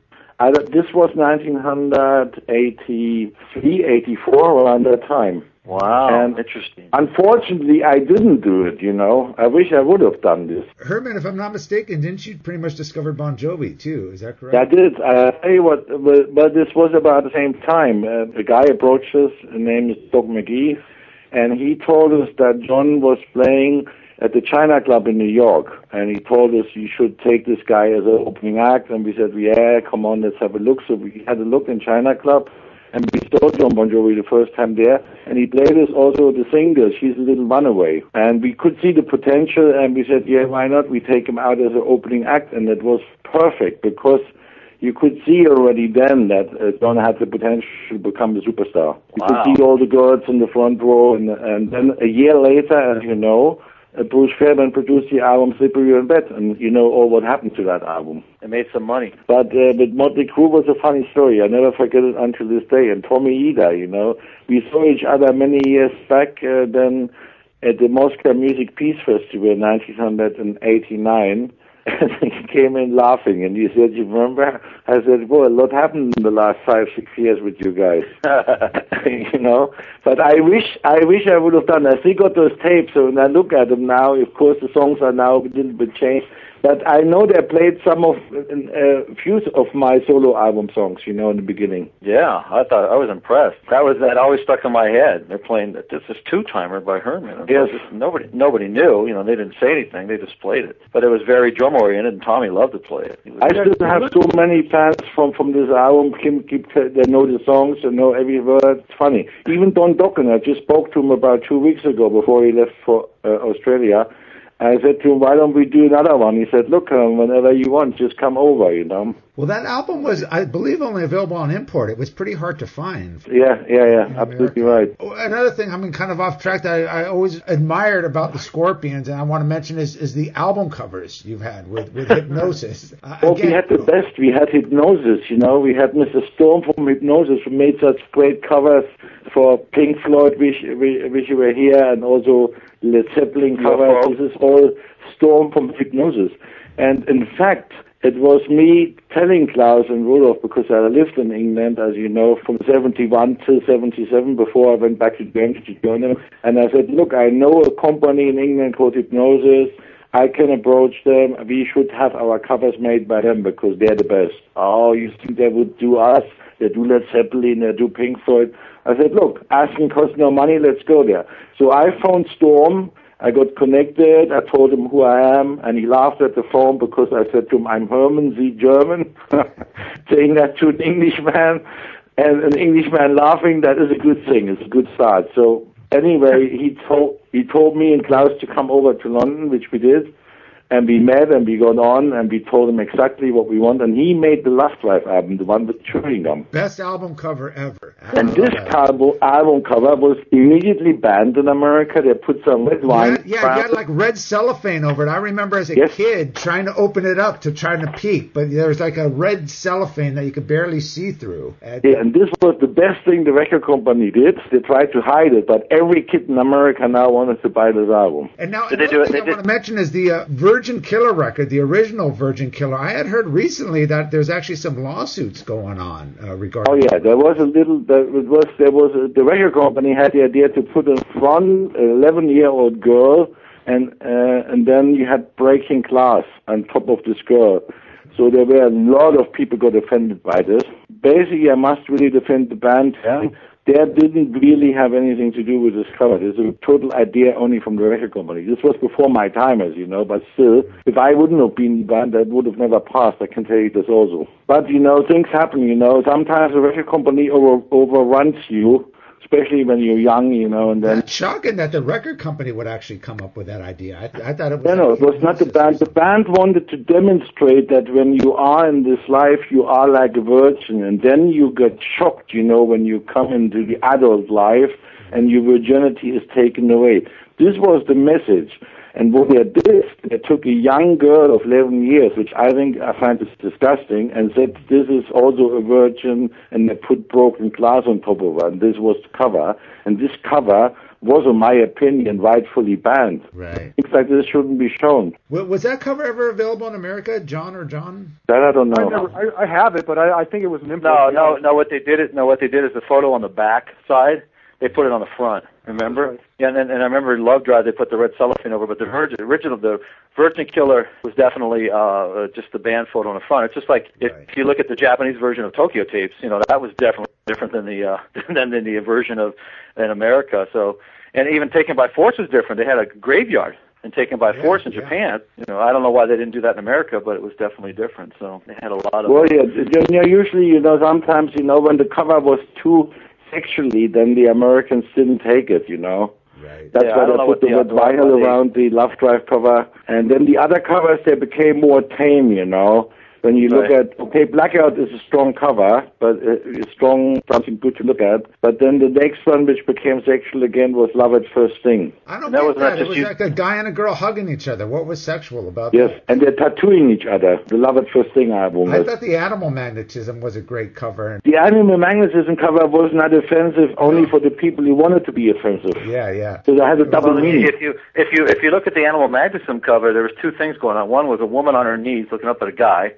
This was 1983, 84, around that time. Wow, and interesting. Unfortunately, I didn't do it, you know. I wish I would have done this. Herman, if I'm not mistaken, didn't you pretty much discover Bon Jovi, too? Is that correct? I did. I tell you what, but this was about the same time. A guy approached us, his name is Doc McGee, and he told us that John was playing at the China Club in New York, and he told us you should take this guy as an opening act, and we said, "Yeah, come on, let's have a look." So we had a look in China Club, and we saw John Bon Jovi the first time there, and he played us also the single, "She's a Little Runaway." And we could see the potential, and we said, "Yeah, why not? We take him out as an opening act," and it was perfect, because you could see already then that John had the potential to become a superstar. You could see all the girls in the front row, and then a year later, as you know, Bruce Fairbairn produced the album "Slippery When Wet," and you know all what happened to that album. It made some money. But Motley Crue was a funny story. I never forget it until this day. And Tommy Ida, you know. We saw each other many years back then at the Moscow Music Peace Festival in 1989. And he came in laughing, and he said, "You remember?" I said, "Well, a lot happened in the last 5-6 years with you guys," you know. But I wish I would have done. I still got those tapes, so when I look at them now, of course, the songs are now a little bit changed. But I know they played some of few of my solo album songs, you know, in the beginning. Yeah, I was impressed. That always stuck in my head. They're playing this is Two Timer by Herman. Yes. Nobody knew. You know, they didn't say anything. They just played it. But it was very drum oriented, and Tommy loved to play it. I still have so many fans from this album. They know the songs, they know every word. It's funny. Even Don Dokken, I just spoke to him about 2 weeks ago before he left for Australia. I said to him, "Why don't we do another one?" He said, "Look, whenever you want, just come over, you know." Well, that album was, I believe, only available on import. It was pretty hard to find. Yeah, absolutely right. Another thing, I mean, kind of off track, that I always admired about the Scorpions, and I want to mention is the album covers you've had with Hipgnosis. We had the best. We had Hipgnosis, you know. We had Mr. Storm from Hipgnosis, who made such great covers for Pink Floyd, Wish You Were Here, and also Led Zeppelin cover. This is all Storm from Hipgnosis. And in fact, it was me telling Klaus and Rudolf, because I lived in England, as you know, from 71 till 77 before I went back to Germany to join them. And I said, "Look, I know a company in England called Hipgnosis. I can approach them. We should have our covers made by them because they're the best." "Oh, you think they would do us? They do Led Zeppelin, they do Pink Floyd." I said, "Look, asking costs no money, let's go there." So I phoned Storm, I got connected, I told him who I am, and he laughed at the phone because I said to him, "I'm Herman, the German," saying that to an Englishman, and an Englishman laughing, that is a good thing, it's a good start. So anyway, he told me and Klaus to come over to London, which we did, and we met, and we got on, and we told him exactly what we want, and he made the Last Drive album, the one with chewing gum. Best album cover ever. And this album cover was immediately banned in America. They put some red wine. Yeah, you had like red cellophane over it. I remember as a kid trying to open it up to try to peek, but there was like a red cellophane that you could barely see through. And this was the best thing the record company did. They tried to hide it, but every kid in America now wanted to buy this album. And now I want to mention is the Virgin Killer record, the original Virgin Killer. I had heard recently that there's actually some lawsuits going on regarding. Oh yeah, there was a little. The record company had the idea to put in front an 11-year-old girl, and then you had breaking glass on top of this girl. So there were a lot of people got offended by this. Basically, I must really defend the band. Yeah. That didn't really have anything to do with this cover. This is a total idea only from the record company. This was before my time, as you know, but still, if I wouldn't have been banned, that would have never passed. I can tell you this also. But, you know, things happen, you know. Sometimes the record company overruns you especially when you're young, you know. And then that's shocking that the record company would actually come up with that idea. I thought it was... No, it was not the band. The band wanted to demonstrate that when you are in this life, you are like a virgin, and then you get shocked, you know, when you come into the adult life and your virginity is taken away. This was the message. And what they did, they took a young girl of 11 years, which I find is disgusting, and said this is also a virgin, and they put broken glass on top of her, and this was the cover. And this cover was, in my opinion, rightfully banned. Right. Things like this shouldn't be shown. Was that cover ever available in America, John or John? That I don't know. I have it, but I think it was an import. No. What they did is the photo on the back side. They put it on the front, remember? Right. Yeah, and I remember in Love Drive they put the red cellophane over, but the Virgin Killer was definitely just the band photo on the front. It's just like if you look at the Japanese version of Tokyo Tapes, you know, that was definitely different than the version of in America. So, and even Taken by Force was different. They had a graveyard. And Taken by Force in Japan, you know, I don't know why they didn't do that in America, but it was definitely different. So they had a lot of... Well, yeah, usually, you know, sometimes, you know, when the cover was too... Actually, then the Americans didn't take it, you know. Right. That's why they put the red vinyl around the Love Drive cover. And then the other covers, they became more tame, you know. When you look at, okay, Blackout is a strong cover, but it's strong, something good to look at. But then the next one, which became sexual again, was Love at First Sting. I don't know that. It was like a guy and a girl hugging each other. What was sexual about that? Yes, and they're tattooing each other. The Love at First Sting album. I thought the Animal Magnetism was a great cover. The Animal Magnetism cover was not offensive only for the people who wanted to be offensive. Yeah, yeah. So that has a double meaning. If you look at the Animal Magnetism cover, there was two things going on. One was a woman on her knees looking up at a guy,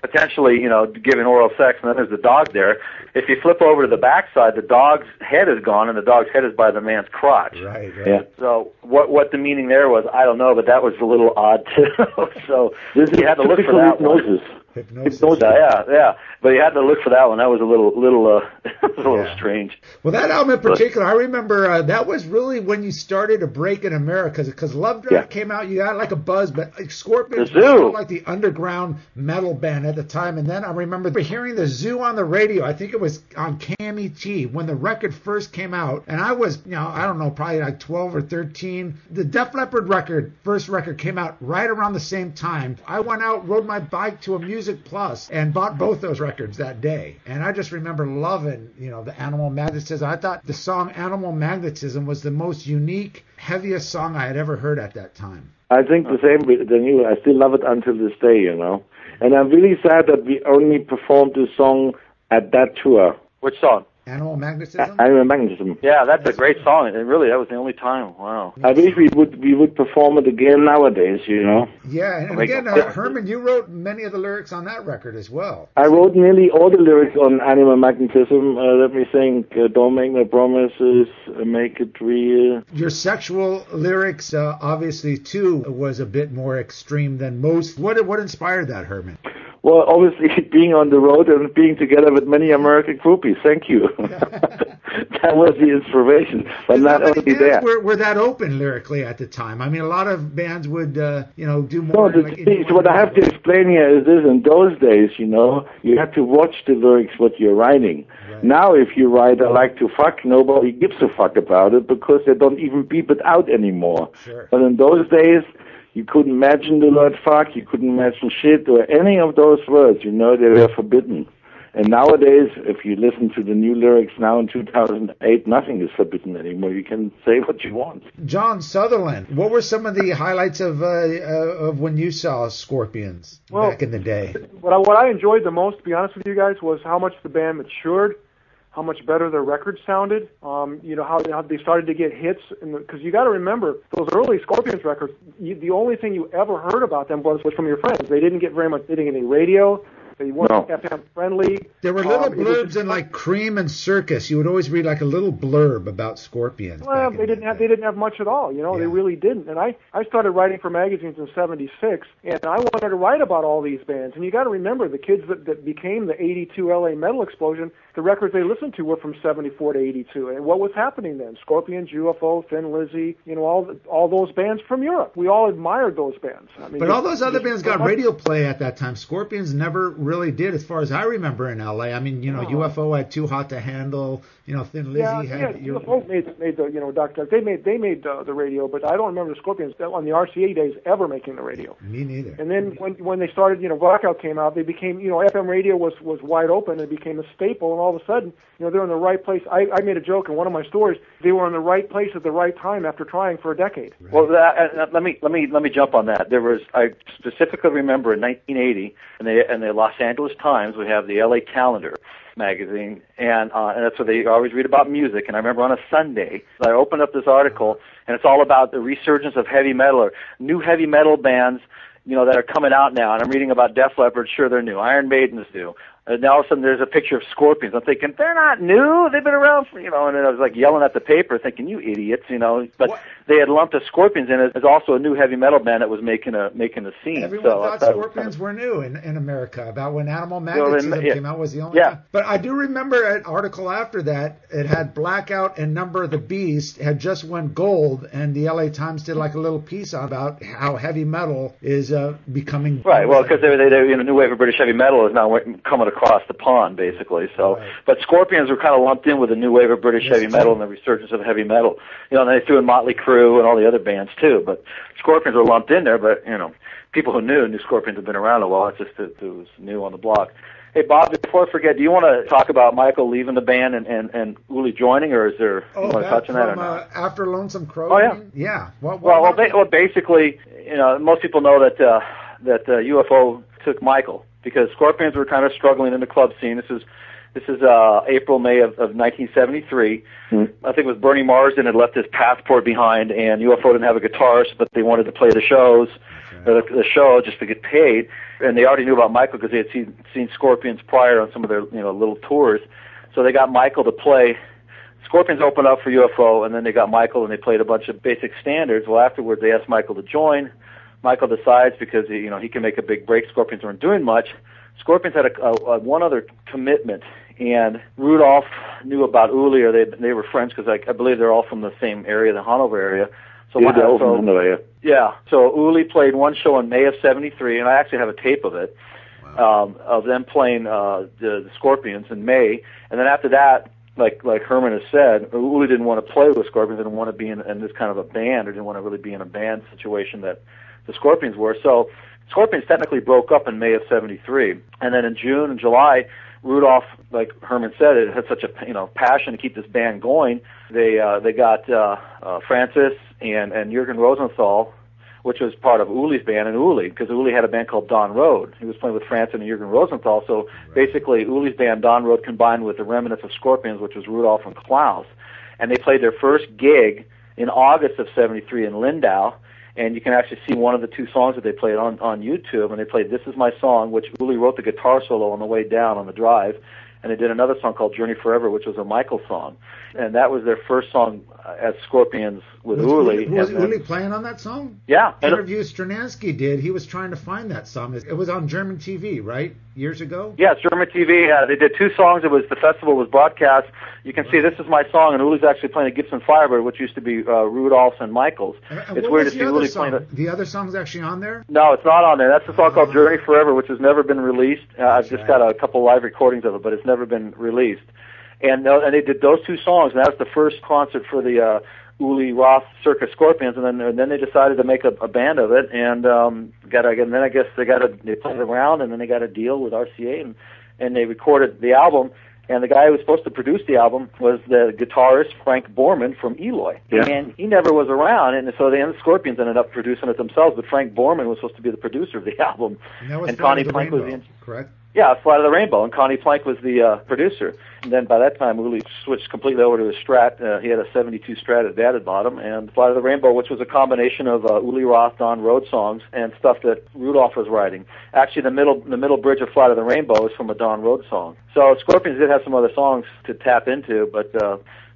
potentially, you know, giving oral sex, and then there's the dog there. If you flip over to the backside, the dog's head is gone, and the dog's head is by the man's crotch. Right. Yeah. So what the meaning there was, I don't know, but that was a little odd, too. So you had to look for that one. Hypnosis. Yeah. But you had to look for that one. That was a little strange. Well, that album in particular, I remember that was really when you started a break in America, because Love Drive came out, you got like a buzz, but like, Scorpions were like the underground metal band at the time. And then I remember hearing the Zoo on the radio. I think it was on KMET when the record first came out. And I was, you know, I don't know, probably like 12 or 13. The Def Leppard first record came out right around the same time. I went out, rode my bike to a Music Plus and bought both those records that day. And I just remember loving, you know, the Animal Magnetism. I thought the song Animal Magnetism was the most unique, heaviest song I had ever heard at that time. I think the same than you. I still love it until this day, you know. And I'm really sad that we only performed this song at that tour. Which song? Animal Magnetism? Animal Magnetism. Yeah, that's a great song. And really, that was the only time. Wow. I wish we would perform it again nowadays, you know. Yeah, and again, Herman, you wrote many of the lyrics on that record as well. I wrote nearly all the lyrics on Animal Magnetism. Let me think. Don't Make No Promises. Make It Real. Your sexual lyrics, obviously, too, was a bit more extreme than most. What inspired that, Herman? Well, obviously, being on the road and being together with many American groupies. Thank you. That was the inspiration. But not only that. Were that open lyrically at the time? I mean, a lot of bands would, you know, do more. No, what I have to explain here is this. In those days, you know, you had to watch the lyrics, what you're writing. Right. Now, if you write, I like to fuck, nobody gives a fuck about it because they don't even beep it out anymore. Sure. But in those days... You couldn't mention the word fuck, you couldn't mention shit, or any of those words, you know, they were forbidden. And nowadays, if you listen to the new lyrics now in 2008, nothing is forbidden anymore. You can say what you want. John Sutherland, what were some of the highlights of when you saw Scorpions back in the day? What I enjoyed the most, to be honest with you guys, was how much the band matured, how much better their record sounded, you know, how they started to get hits. Because you got to remember, those early Scorpions records, the only thing you ever heard about them was from your friends. They didn't get very much, they didn't get any radio. They weren't FM friendly. There were little blurbs in like Cream and Circus. You would always read like a little blurb about Scorpions. Well, they didn't have much at all, you know. Yeah. They really didn't. And I started writing for magazines in '76, and I wanted to write about all these bands. And you got to remember, the kids that became the '82 LA metal explosion, the records they listened to were from '74 to '82. And what was happening then? Scorpions, UFO, Thin Lizzy, you know, all those bands from Europe. We all admired those bands. I mean, but all those other bands got radio play at that time. Scorpions never really did, as far as I remember in LA. I mean, you know, UFO had Too Hot to Handle. You know, Thin Lizzy had. Yeah, UFO made the documentary. They made the radio, but I don't remember the Scorpions on the RCA days ever making the radio. Me neither. And then when they started, Blackout came out. They became, FM radio was wide open. It became a staple, and all of a sudden, they're in the right place. I made a joke in one of my stories. They were in the right place at the right time after trying for a decade. Right. Well, let me jump on that. There was, I specifically remember in 1980, in the Los Angeles Times, we have the LA Calendar magazine, and that's where they always read about music. And I remember on a Sunday, I opened up this article, and it's all about the resurgence of heavy metal or new heavy metal bands, that are coming out now. And I'm reading about Def Leppard. Sure, they're new. Iron Maiden's new. And now all of a sudden there's a picture of Scorpions. I'm thinking, they're not new. They've been around for, and then I was like yelling at the paper thinking, you idiots, But what? They had lumped the Scorpions in as also a new heavy metal band that was making a scene. Everyone thought Scorpions were new in America. About when Animal Magnetism came out was the only time. But I do remember an article after that. It had Blackout and Number of the Beast had just went gold, and the LA Times did like a little piece about how heavy metal is becoming. Right, well, because they new wave of British heavy metal is now coming across the pond, basically. So, right. But Scorpions were kind of lumped in with the new wave of British heavy metal and the resurgence of heavy metal. And they threw in Motley Crue and all the other bands too. But Scorpions were lumped in there. But people who knew Scorpions had been around a while. It's just that it was new on the block. Hey, Bob, before I forget, do you want to talk about Michael leaving the band and Uli joining, or is there you want to touch on that or not? After Lonesome Crow? Oh, yeah. Yeah. Well, basically, most people know that UFO took Michael, because Scorpions were kind of struggling in the club scene. This is April, May of 1973. Mm-hmm. I think it was Bernie Marsden had left his passport behind, and UFO didn't have a guitarist, but they wanted to play the shows, the show just to get paid. And they already knew about Michael because they had seen Scorpions prior on some of their little tours. So they got Michael to play. Scorpions opened up for UFO, and then they got Michael, and they played a bunch of basic standards. Well, afterwards they asked Michael to join. Michael decides, because he can make a big break. Scorpions weren't doing much. Scorpions had a one other commitment, and Rudolf knew about Uli, or they were friends, because I believe they're all from the same area, the Hanover area. So So Uli played one show in May of '73, and I actually have a tape of it, of them playing the Scorpions in May, and then after that, like Herman has said, Uli didn't want to play with Scorpions, didn't want to be in this kind of a band, or didn't want to really be in a band situation that the Scorpions were. So Scorpions technically broke up in May of '73, and then in June and July, Rudolf, like Herman said, it had such a passion to keep this band going. They got Francis and Jürgen Rosenthal, which was part of Uli's band, and Uli, because Uli had a band called Don Road. He was playing with Francis and Jürgen Rosenthal. So basically, Uli's band Don Road combined with the remnants of Scorpions, which was Rudolf and Klaus, and they played their first gig in August of '73 in Lindau. And you can actually see one of the two songs that they played on YouTube. And they played "This Is My Song," which Uli wrote the guitar solo on the way down on the drive. And they did another song called "Journey Forever," which was a Michael song. And that was their first song as Scorpions with Uli. Was Uli playing on that song? Yeah. Interview Stranansky did. He was trying to find that song. It was on German TV, right? Years ago? Yeah, it's German TV. They did two songs. The festival was broadcast. You can see "This Is My Song," and Uli's actually playing a Gibson Firebird, which used to be Rudolph's and Michael's. And it's weird to see Uli playing it. The other song's actually on there? No, it's not on there. That's a song called "Journey Forever," which has never been released. I've just got a couple live recordings of it, but it's never been released. And they did those two songs, and that was the first concert for the Uli Roth Circus Scorpions, and then they decided to make a band of it, and they played around, and then they got a deal with RCA, and they recorded the album. And the guy who was supposed to produce the album was the guitarist Frank Borman from Eloy, and he never was around, and so the Scorpions ended up producing it themselves. But Frank Borman was supposed to be the producer of the album, and Connie Plank was the correct. Yeah, "Flight of the Rainbow," and Connie Plank was the producer. And then by that time, Uli switched completely over to his Strat. He had a '72 Strat his dad had bought him, and "Flight of the Rainbow," which was a combination of Uli Roth, Don Road songs, and stuff that Rudolf was writing. Actually, the middle bridge of "Flight of the Rainbow" is from a Don Road song. So Scorpions did have some other songs to tap into, but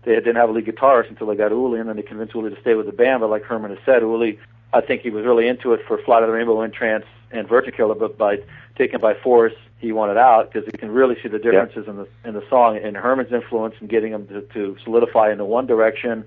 they didn't have a lead guitarist until they got Uli, and then they convinced Uli to stay with the band. But like Herman has said, Uli, I think he was really into it for "Flight of the Rainbow" and "Trance" and "Virgin Killer," but by taken by force, he wanted out, because you can really see the differences in the song, and Herman's influence in getting him to solidify into one direction,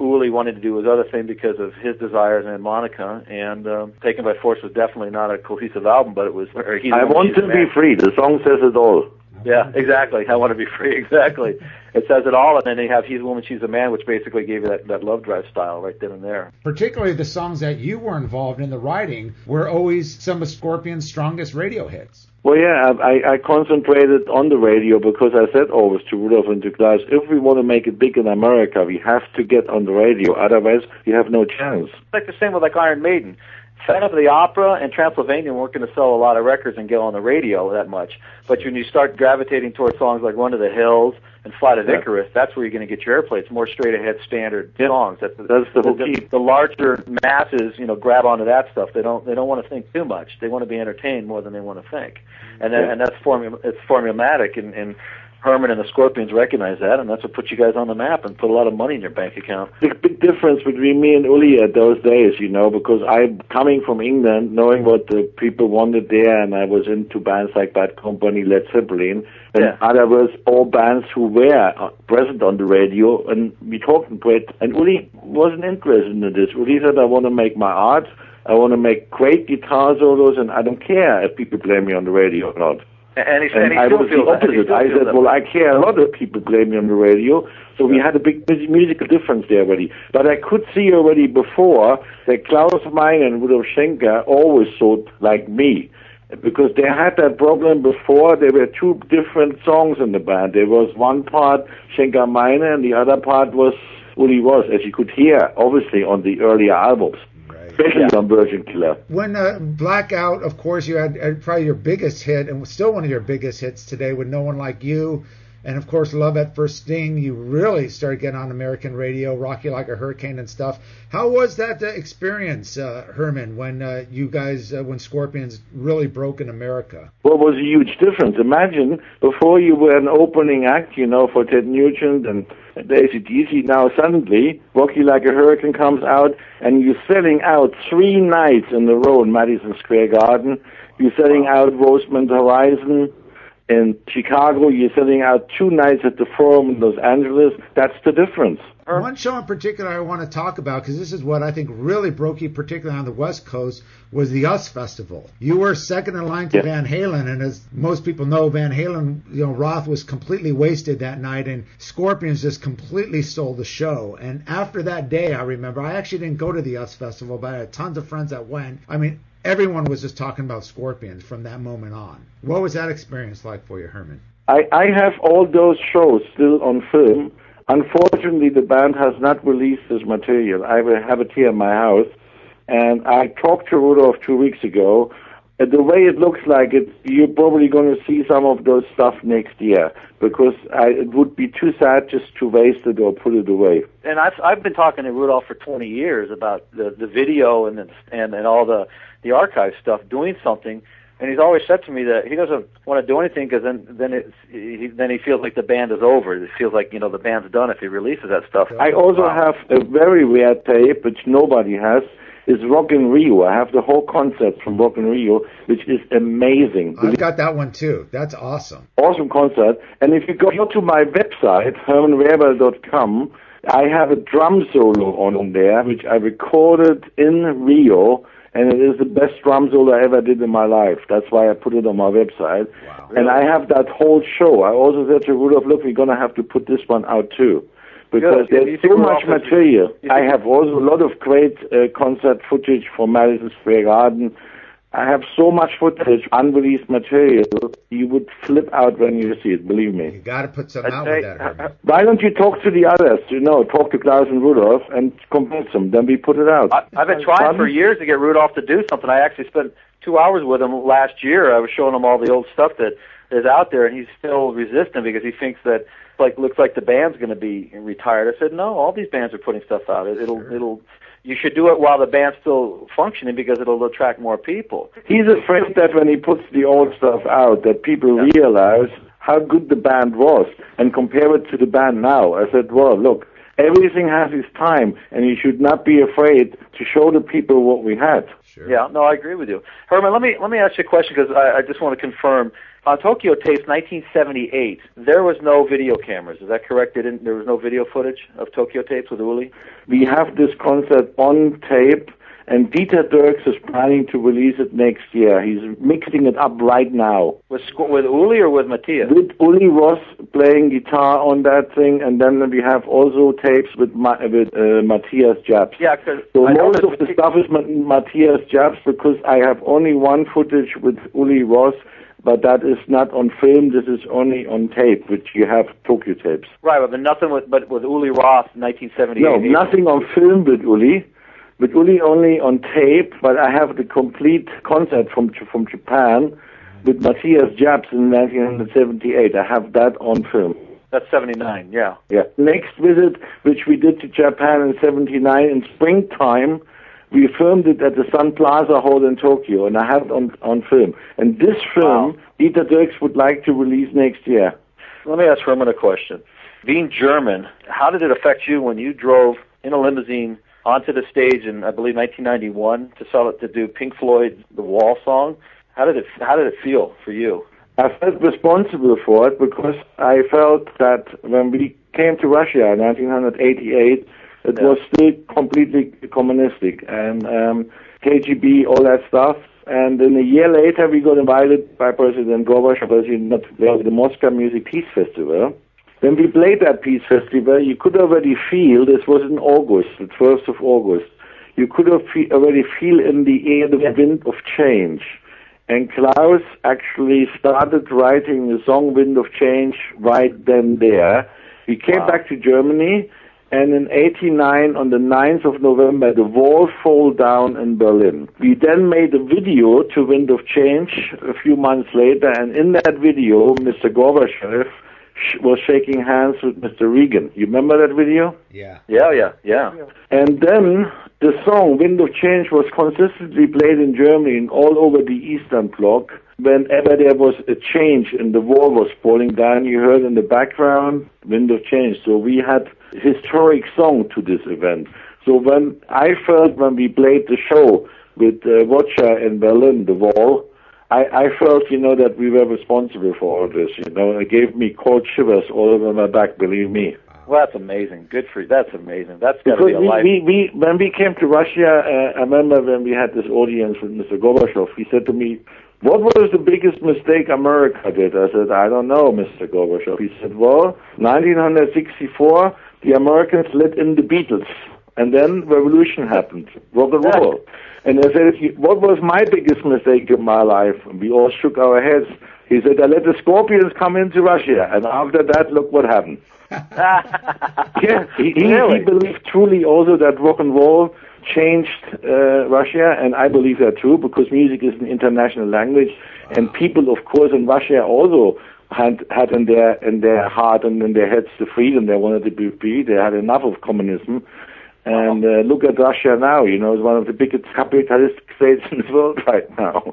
Uli wanted to do his other thing because of his desires and Monica, and Taken by Force was definitely not a cohesive album, but it was... I want to be free. The song says it all. Yeah, exactly. I want to be free. Exactly. It says it all, and then they have He's a Woman, She's a Man, which basically gave you that Love Drive style right then and there. Particularly the songs that you were involved in the writing were always some of Scorpion's strongest radio hits. Well, yeah, I concentrated on the radio because I said always to Rudolf and to Klaus, if we want to make it big in America, we have to get on the radio. Otherwise, we have no chance. It's like the same with Iron Maiden. Fed Up of the Opera and Transylvania weren't going to sell a lot of records and get on the radio that much. But when you start gravitating towards songs like Run to the Hills and Flight of Icarus, that's where you're going to get your airplay. It's more straight-ahead standard songs. That's the whole key. The larger masses, you know, grab onto that stuff. They don't want to think too much. They want to be entertained more than they want to think. And then, and that's it's formulaic, and Herman and the Scorpions recognize that, and that's what put you guys on the map and put a lot of money in your bank account. The big difference between me and Uli at those days, you know, because I'm coming from England, knowing what the people wanted there, and I was into bands like Bad Company, Led Zeppelin, and others, all bands who were present on the radio, and we talked and played. And Uli wasn't interested in this. Uli said, I want to make my art, I want to make great guitar solos, and I don't care if people play me on the radio or not. And he I was the opposite. I said, well, I care a lot if people play me on the radio. So we had a big musical difference there already. But I could see already before that Klaus Meine and Rudolf Schenker always thought like me. Because they had that problem before. There were two different songs in the band. There was one part Schenker Meine and the other part was Uli Roth, as you could hear, obviously, on the earlier albums. When Blackout, of course, you had probably your biggest hit, and still one of your biggest hits today, with No One Like You, and of course Love at First Sting, you really started getting on American radio, Rock You Like a Hurricane and stuff. How was that experience, Herman, when you guys, when Scorpions really broke in America? Well, it was a huge difference. Imagine, before you were an opening act, you know, for Ted Nugent and the AC/DC, now suddenly Rock You Like a Hurricane comes out, and you're selling out 3 nights in a row in Madison Square Garden. You're selling out Rosemont Horizon. In Chicago, you're selling out 2 nights at the Forum in Los Angeles. That's the difference. One show in particular I want to talk about, because this is what I think really broke you, particularly on the West Coast, was the US Festival. You were second in line to Van Halen, and as most people know, Van Halen, you know, Roth was completely wasted that night, and Scorpions just completely stole the show. And after that day, I remember, I actually didn't go to the US Festival, but I had tons of friends that went. I mean, everyone was just talking about Scorpions from that moment on. What was that experience like for you, Herman? I have all those shows still on film. Unfortunately, the band has not released this material. I have it here in my house, and I talked to Rudolf 2 weeks ago. The way it looks like it, you're probably going to see some of those stuff next year, because it would be too sad just to waste it or put it away. And I've been talking to Rudolf for 20 years about the video and all the archive stuff, doing something. And he's always said to me that he doesn't want to do anything, because then he feels like the band is over. It feels like, you know, the band's done if he releases that stuff. I also have a very rare tape, which nobody has, is Rock in Rio. I have the whole concept from Rock in Rio, which is amazing. I've got that one too. That's awesome. Awesome concert. And if you go to my website, hermanrarebell.com, I have a drum solo on there, which I recorded in Rio, and it is the best drum solo I ever did in my life. That's why I put it on my website. Wow. And I have that whole show. I also said to Rudolf, look, we're going to have to put this one out too, because there's so much material. I have also a lot of great concert footage from Madison Square Garden. I have so much footage, unreleased material, you would flip out when you see it, believe me. You got to put some out with that, Herman. Why don't you talk to the others, you know, talk to Klaus and Rudolf and convince them, then we put it out. I've been trying for years to get Rudolf to do something. I actually spent 2 hours with him last year. I was showing him all the old stuff that is out there, and he's still resistant because he thinks that, like, looks like the band's going to be retired. I said, no, all these bands are putting stuff out. It'll You should do it while the band's still functioning, because it'll attract more people. He's afraid that when he puts the old stuff out, that people realize how good the band was and compare it to the band now. I said, well, look, Everything has its time, and you should not be afraid to show the people what we had. Sure. Yeah, no, I agree with you. Herman, let me ask you a question, because I just want to confirm. On Tokyo Tapes 1978, there was no video cameras. Is that correct? There was no video footage of Tokyo Tapes with Uli? We have this concert on tape, and Dieter Dierks is planning to release it next year. He's mixing it up right now. With Uli or with Matthias? With Uli Roth playing guitar on that thing, and then we have also tapes with Matthias Jabs. Yeah, so most of the stuff is Matthias Jabs, because I have only one footage with Uli Roth, but that is not on film. This is only on tape, which you have Tokyo Tapes. Right, but nothing with Uli Roth, 1978. No, nothing on film with Uli. With Uli only on tape, but I have the complete concert from Japan with Matthias Jabs in 1978. I have that on film. That's 79, yeah. Yeah. Next visit, which we did to Japan in 79 in springtime, we filmed it at the Sun Plaza Hall in Tokyo, and I have it on film. And this film, wow, Dieter Dierks would like to release next year. Let me ask Herman a question. Being German, how did it affect you when you drove in a limousine onto the stage in, I believe, 1991 to do Pink Floyd's The Wall song? How did it feel for you? I felt responsible for it, because I felt that when we came to Russia in 1988, it was still completely communistic and KGB, all that stuff. And then a year later, we got invited by President Gorbachev to play at the Moscow Music Peace Festival. When we played that Peace Festival, you could already feel, this was in August, the 1st of August, you could already feel in the air the wind of change. And Klaus actually started writing the song Wind of Change right then there. We came back to Germany, and in 89, on the 9th of November, the wall fell down in Berlin. We then made a video to Wind of Change a few months later, and in that video, Mr. Gorbachev was shaking hands with Mr. Reagan. You remember that video? Yeah. Yeah. And then the song Wind of Change was consistently played in Germany and all over the Eastern Bloc. Whenever there was a change and the wall was falling down, you heard in the background Wind of Change. So we had a historic song to this event. So when I felt, when we played the show with Roger in Berlin, The Wall, I felt, that we were responsible for all this, and it gave me cold shivers all over my back, believe me. Well, that's amazing. Good for you. That's amazing. That's got to be a life. When we came to Russia, I remember when we had this audience with Mr. Gorbachev, he said to me, "What was the biggest mistake America did?" I said, "I don't know, Mr. Gorbachev." He said, "Well, 1964, the Americans let in the Beatles. And then revolution happened, rock and roll." And I said, "What was my biggest mistake in my life?" And we all shook our heads. He said, "I let the Scorpions come into Russia, and after that, look what happened." Yeah, he believed truly also that rock and roll changed Russia, and I believe that too, because music is an international language, and people, of course, in Russia also had in their heart and in their heads the freedom they wanted to be free. They had enough of communism. And look at Russia now, it's one of the biggest capitalist states in the world right now.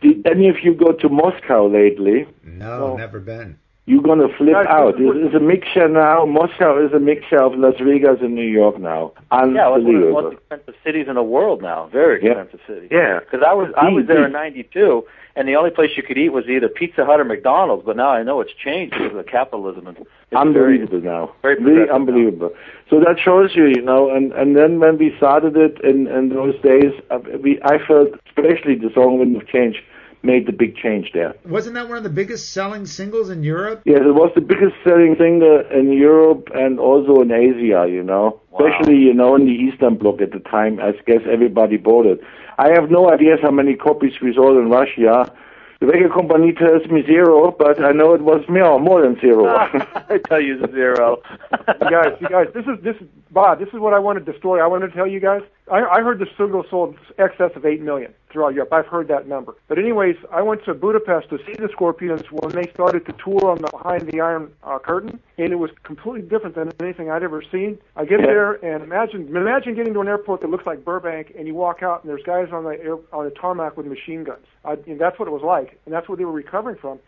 Did any of you go to Moscow lately? No, never been. You're going to flip out. It's a mixture now. Moscow is a mixture of Las Vegas and New York now. Unbelievable. Yeah, it's one of the most expensive cities in the world now. Very expensive city. Yeah. Because I was there in 92, and the only place you could eat was either Pizza Hut or McDonald's, but now I know it's changed because of the capitalism. And unbelievable now. Very really unbelievable. Now. So that shows you, and then when we started it in those days, I felt, especially the song Wind of Change, made the big change there. Wasn't that one of the biggest selling singles in Europe? Yes, it was the biggest selling single in Europe and also in Asia, Wow. Especially, in the Eastern Bloc at the time. I guess everybody bought it. I have no idea how many copies we sold in Russia. The record company tells me 0, but I know it was more than 0. I tell you 0. You guys, this is Bob. This is what I wanted. The story I wanted to tell you guys. I heard the single sold excess of 8 million throughout Europe. I've heard that number. But anyways, I went to Budapest to see the Scorpions when they started to tour on the Behind the Iron Curtain, and it was completely different than anything I'd ever seen. I get there and imagine getting to an airport that looks like Burbank, and you walk out and there's guys on the tarmac with machine guns. And that's what it was like, and that's what they were recovering from.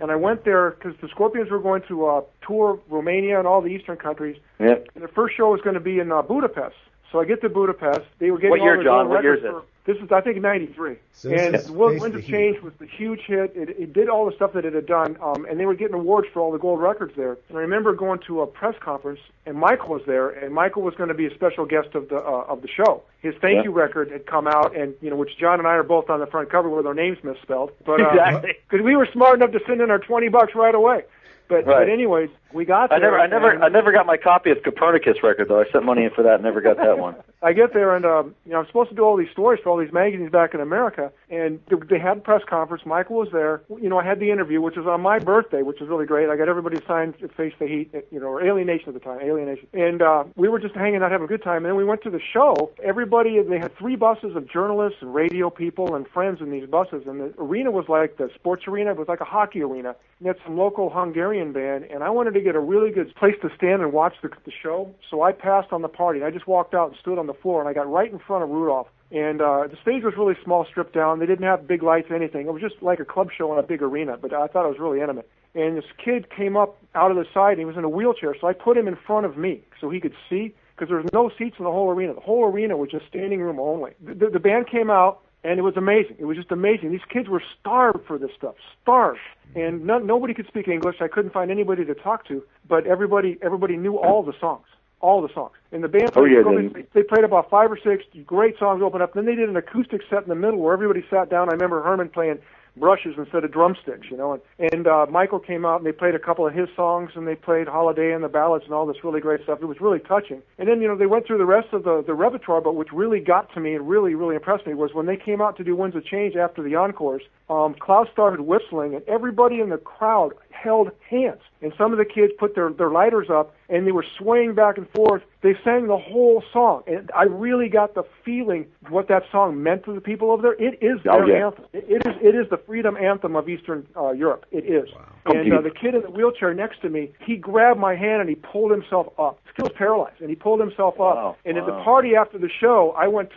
And I went there because the Scorpions were going to tour Romania and all the eastern countries. Yep. And the first show was going to be in Budapest. So I get to Budapest. They were getting all their John? What year, John? What year is it? This is, I think, 93. So and Winds of Change was the huge hit. It did all the stuff that it had done, and they were getting awards for all the gold records there. And I remember going to a press conference, and Michael was there, and Michael was going to be a special guest of the show. His thank you record had come out, and you know, which John and I are both on the front cover with our names misspelled. But, exactly, because we were smart enough to send in our $20 right away. But anyways, we got there. I never got my copy of Copernicus record though. I sent money in for that and never got that one. I get there and you know, I'm supposed to do all these stories for all these magazines back in America, and they had a press conference. Michael was there. You know, I had the interview, which was on my birthday, which was really great. I got everybody signed at Face the Heat, at, you know, or Alienation at the time, Alienation. And we were just hanging out, having a good time. And then we went to the show. Everybody, they had three buses of journalists and radio people and friends in these buses, and the arena was like the sports arena. It was like a hockey arena. And had some local Hungarian band, and I wanted to get a really good place to stand and watch the show, so I passed on the party. I just walked out and stood on the floor, and I got right in front of Rudolph. And the stage was really small, stripped down. They didn't have big lights, anything. It was just like a club show in a big arena, but I thought it was really intimate. And this kid came up out of the side, and he was in a wheelchair, so I put him in front of me so he could see, because there was no seats in the whole arena. The whole arena was just standing room only. The band came out, and it was amazing. It was just amazing. These kids were starved for this stuff, starved. And nobody could speak English. I couldn't find anybody to talk to, but everybody knew all the songs, all the songs. And the band played, they played about 5 or 6 great songs, opened up. Then they did an acoustic set in the middle where everybody sat down. I remember Herman playing brushes instead of drumsticks, you know. And Michael came out, and they played a couple of his songs, and they played Holiday and the ballads and all this really great stuff. It was really touching. And then, you know, they went through the rest of the repertoire, but which really got to me and really, really impressed me was when they came out to do Winds of Change after the encores, Klaus started whistling, and everybody in the crowd held hands. And some of the kids put their lighters up, and they were swaying back and forth. They sang the whole song, and I really got the feeling what that song meant to the people over there. It is their anthem. It is the freedom anthem of Eastern Europe. It is. Wow. And the kid in the wheelchair next to me, he grabbed my hand and he pulled himself up. He was paralyzed, and he pulled himself up. Wow. And at the party after the show, I went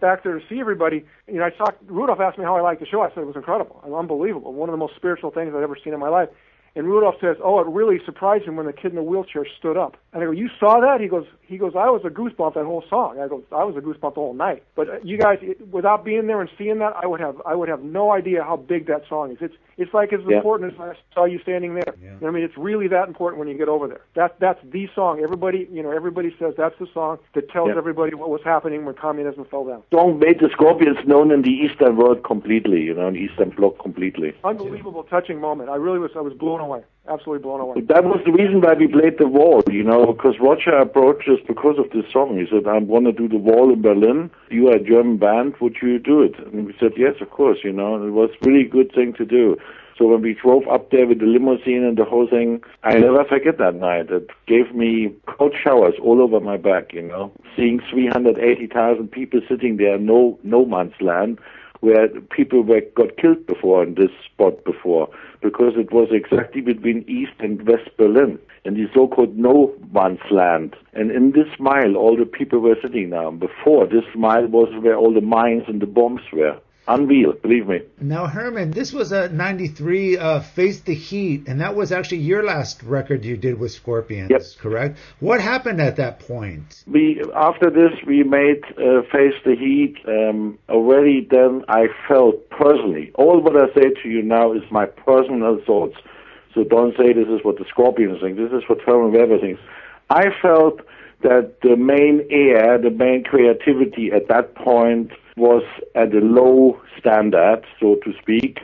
back there to see everybody. You know, I saw Rudolph asked me how I liked the show. I said it was incredible, unbelievable, one of the most spiritual things I've ever seen in my life. And Rudolph says, "Oh, it really surprised him when the kid in the wheelchair stood up." And I go, "You saw that?" He goes, "I was a goosebump that whole song." I go, "I was a goosebump the whole night." But you guys, without being there and seeing that, I would have no idea how big that song is. It's like as important as I saw you standing there. Yeah. You know, I mean, it's really that important when you get over there. That's the song. Everybody, you know, everybody says that's the song that tells everybody what was happening when communism fell down. The song made the Scorpions known in the Eastern world completely. You know, in the Eastern Bloc completely. Unbelievable, touching moment. I was blown away. Absolutely blown away. That was the reason why we played The Wall, you know, because Roger approached us because of this song. He said, "I want to do The Wall in Berlin. You are a German band. Would you do it?" And we said, "Yes, of course," you know, and it was a really good thing to do. So when we drove up there with the limousine and the whole thing, I never forget that night. It gave me cold showers all over my back, you know, seeing 380,000 people sitting there, no man's land, where people got killed before in this spot before, because it was exactly between East and West Berlin, in the so-called no man's land. And in this mile, all the people were sitting now. Before, this mile was where all the mines and the bombs were. Unreal, believe me. Now, Herman, this was a 93 Face the Heat, and that was actually your last record you did with Scorpions, correct? What happened at that point? After this, we made Face the Heat. Already then I felt personally, all what I say to you now is my personal thoughts. So don't say this is what the Scorpions think. This is what Herman Rarebell thinks. I felt that the main air, the main creativity at that point was at a low standard, so to speak,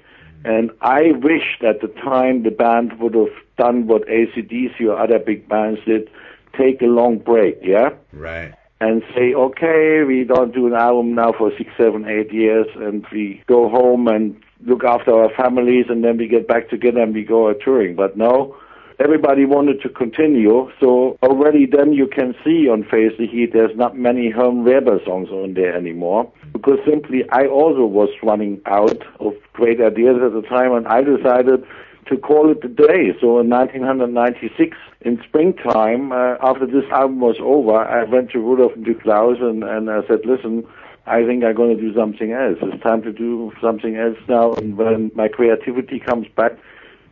and I wished at the time the band would have done what AC/DC or other big bands did, take a long break, Right. And say, okay, we don't do an album now for 6, 7, 8 years, and we go home and look after our families, and then we get back together and we go touring. But no, everybody wanted to continue, so already then you can see on Face the Heat there's not many Herman Rarebell songs on there anymore, because simply I also was running out of great ideas at the time, and I decided to call it a day. So in 1996, in springtime, after this album was over, I went to Rudolf and to Klaus, and I said, "Listen, I think I'm going to do something else. It's time to do something else now, and when my creativity comes back,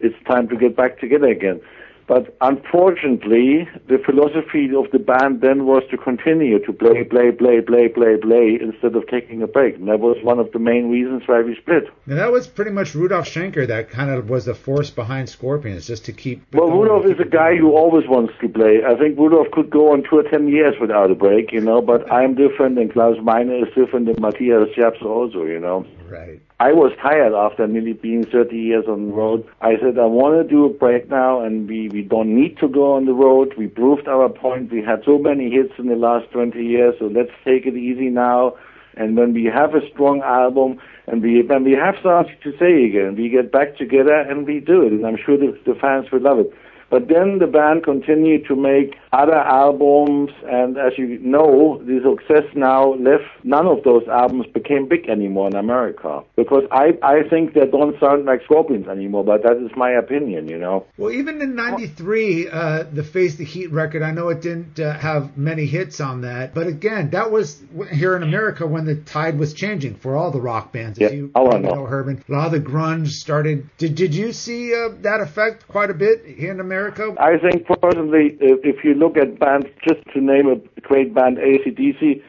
it's time to get back together again. But unfortunately, the philosophy of the band then was to continue to play instead of taking a break. And that was one of the main reasons why we split. And that was pretty much Rudolf Schenker that kind of was the force behind Scorpions, just to keep... Well, Rudolf is a guy who always wants to play. I think Rudolf could go on tour 10 years without a break, you know, but I'm different, and Klaus Meine is different, and Matthias Jabs also, you know. Right. I was tired after nearly being 30 years on the road. I said, I want to do a break now, and we don't need to go on the road. We proved our point. We had so many hits in the last 20 years, so let's take it easy now. And when we have a strong album and when we have something to say again, we get back together and we do it. And I'm sure the fans will love it. But then the band continued to make other albums, and as you know, the success now left none of those albums became big anymore in America, because I think they don't sound like Scorpions anymore, but that is my opinion, you know. Well, even in 93, the Face the Heat record, I know it didn't have many hits on that, but again, that was here in America when the tide was changing for all the rock bands. As you know, Herman, a lot of the grunge started. Did you see that effect quite a bit here in America? I think personally, if you look at bands, just to name a great band, AC/DC,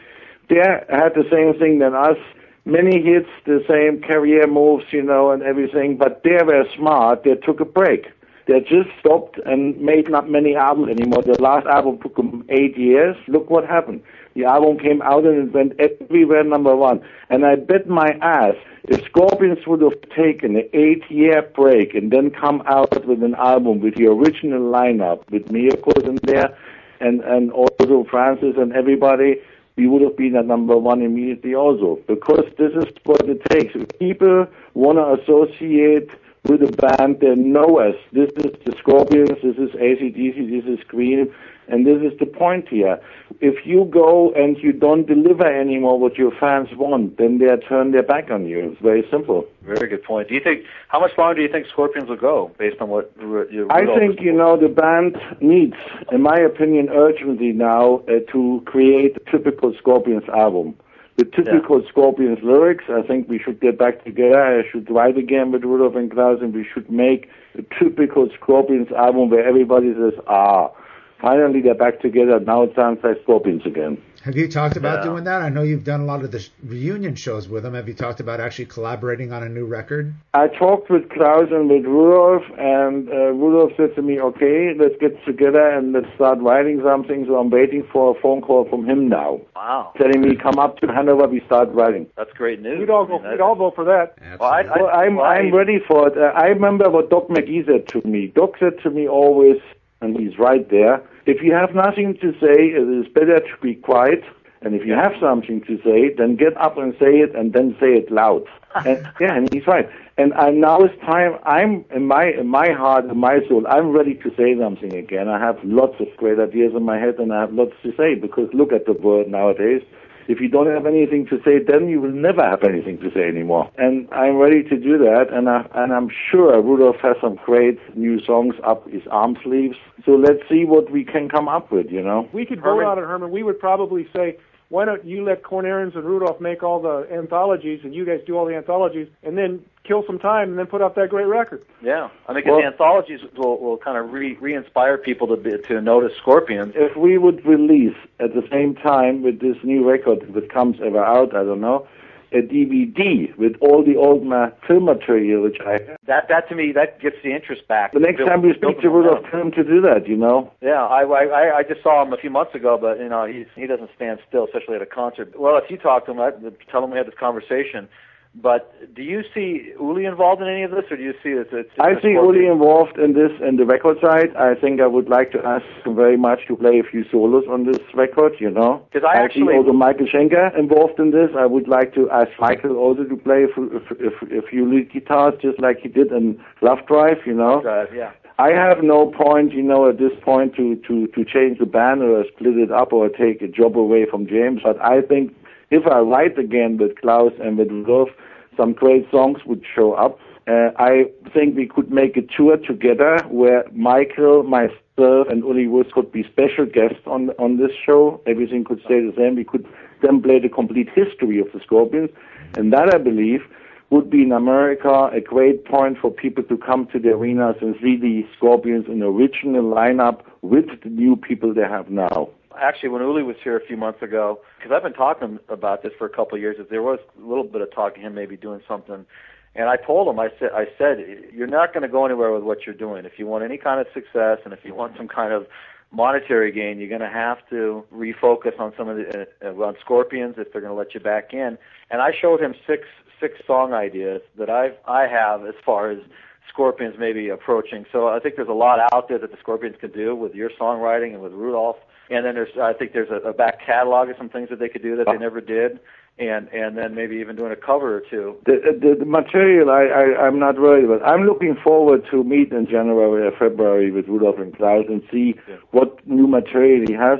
they had the same thing than us. Many hits, the same career moves, you know, and everything. But they were smart. They took a break. They just stopped and made not many albums anymore. The last album took them 8 years. Look what happened. The album came out and it went everywhere number one. And I bet my ass, if Scorpions would have taken an 8-year break and then come out with an album with the original lineup, with me, of course, in there, and also Francis and everybody, we would have been at number one immediately also. Because this is what it takes. If people want to associate with the band, they know us. This is the Scorpions, this is AC/DC, this is Queen, and this is the point here. If you go and you don't deliver anymore what your fans want, then they turn their back on you. It's very simple. Very good point. Do you think, how much longer do you think Scorpions will go, based on what you... I think, you know, the band needs, in my opinion, urgently now to create a typical Scorpions album. The typical Scorpions lyrics, I think we should get back together. I should write again with Rudolf and Klaus, and we should make a typical Scorpions album where everybody says, ah, finally they're back together. Now it sounds like Scorpions again. Have you talked about doing that? I know you've done a lot of the reunion shows with them. Have you talked about actually collaborating on a new record? I talked with Klaus and with Rudolf, and Rudolf said to me, okay, let's get together and let's start writing something. So I'm waiting for a phone call from him now. Wow. Telling me, come up to Hanover, we start writing. That's great news. We'd all go for that. Absolutely. Well, I'm ready for it. I remember what Doc McGee said to me. Doc said to me always, and he's right there, if you have nothing to say, it is better to be quiet. And if you have something to say, then get up and say it, and then say it loud. And, and he's right. And now it's time. I'm in my heart, in my soul, I'm ready to say something again. I have lots of great ideas in my head, and I have lots to say, because look at the world nowadays. If you don't have anything to say, then you will never have anything to say anymore. And I'm ready to do that, and I'm sure Rudolf has some great new songs up his arm sleeves. So let's see what we can come up with, you know. We could vote on it, Herman. We would probably say, why don't you let Kornarens and Rudolf make all the anthologies, and you guys do all the anthologies, and then kill some time and then put out that great record. Yeah, I think the anthologies will kind of re-inspire people to notice Scorpions. If we would release at the same time with this new record, if it comes ever out, I don't know, a DVD with all the old film material, which that to me, that gets the interest back. The next time we speak to Rudolf, tell him to do that, you know. Yeah, I just saw him a few months ago, but you know he doesn't stand still, especially at a concert. Well, if you talk to him, tell him we had this conversation. But do you see Uli involved in any of this, or do you see it? I see Uli involved in this and the record side. I think I would like to ask him very much to play a few solos on this record, you know. Because I actually see also Michael Schenker involved in this. I would like to ask Michael also to play a few lead guitars, just like he did in Love Drive, you know. Yeah. I have no point, you know, at this point to change the band or split it up or take a job away from James, but I think if I write again with Klaus and with Rudolf, some great songs would show up. I think we could make a tour together where Michael, myself, and Uli Roth could be special guests on this show. Everything could stay the same. We could then play the complete history of the Scorpions. And that, I believe, would be in America a great point for people to come to the arenas and see the Scorpions in the original lineup with the new people they have now. Actually, when Uli was here a few months ago, because I've been talking about this for a couple of years, there was a little bit of talk of him maybe doing something. And I told him, I said, you're not going to go anywhere with what you're doing. If you want any kind of success and if you want some kind of monetary gain, you're going to have to refocus on some of the on Scorpions if they're going to let you back in. And I showed him six song ideas that I have as far as Scorpions maybe approaching. So I think there's a lot out there that the Scorpions could do with your songwriting and with Rudolf. And then I think there's a back catalog of some things that they could do that they never did. And then maybe even doing a cover or two. The material, I'm not worried about. I'm looking forward to meet in January or February with Rudolf and Klaus and see what new material he has.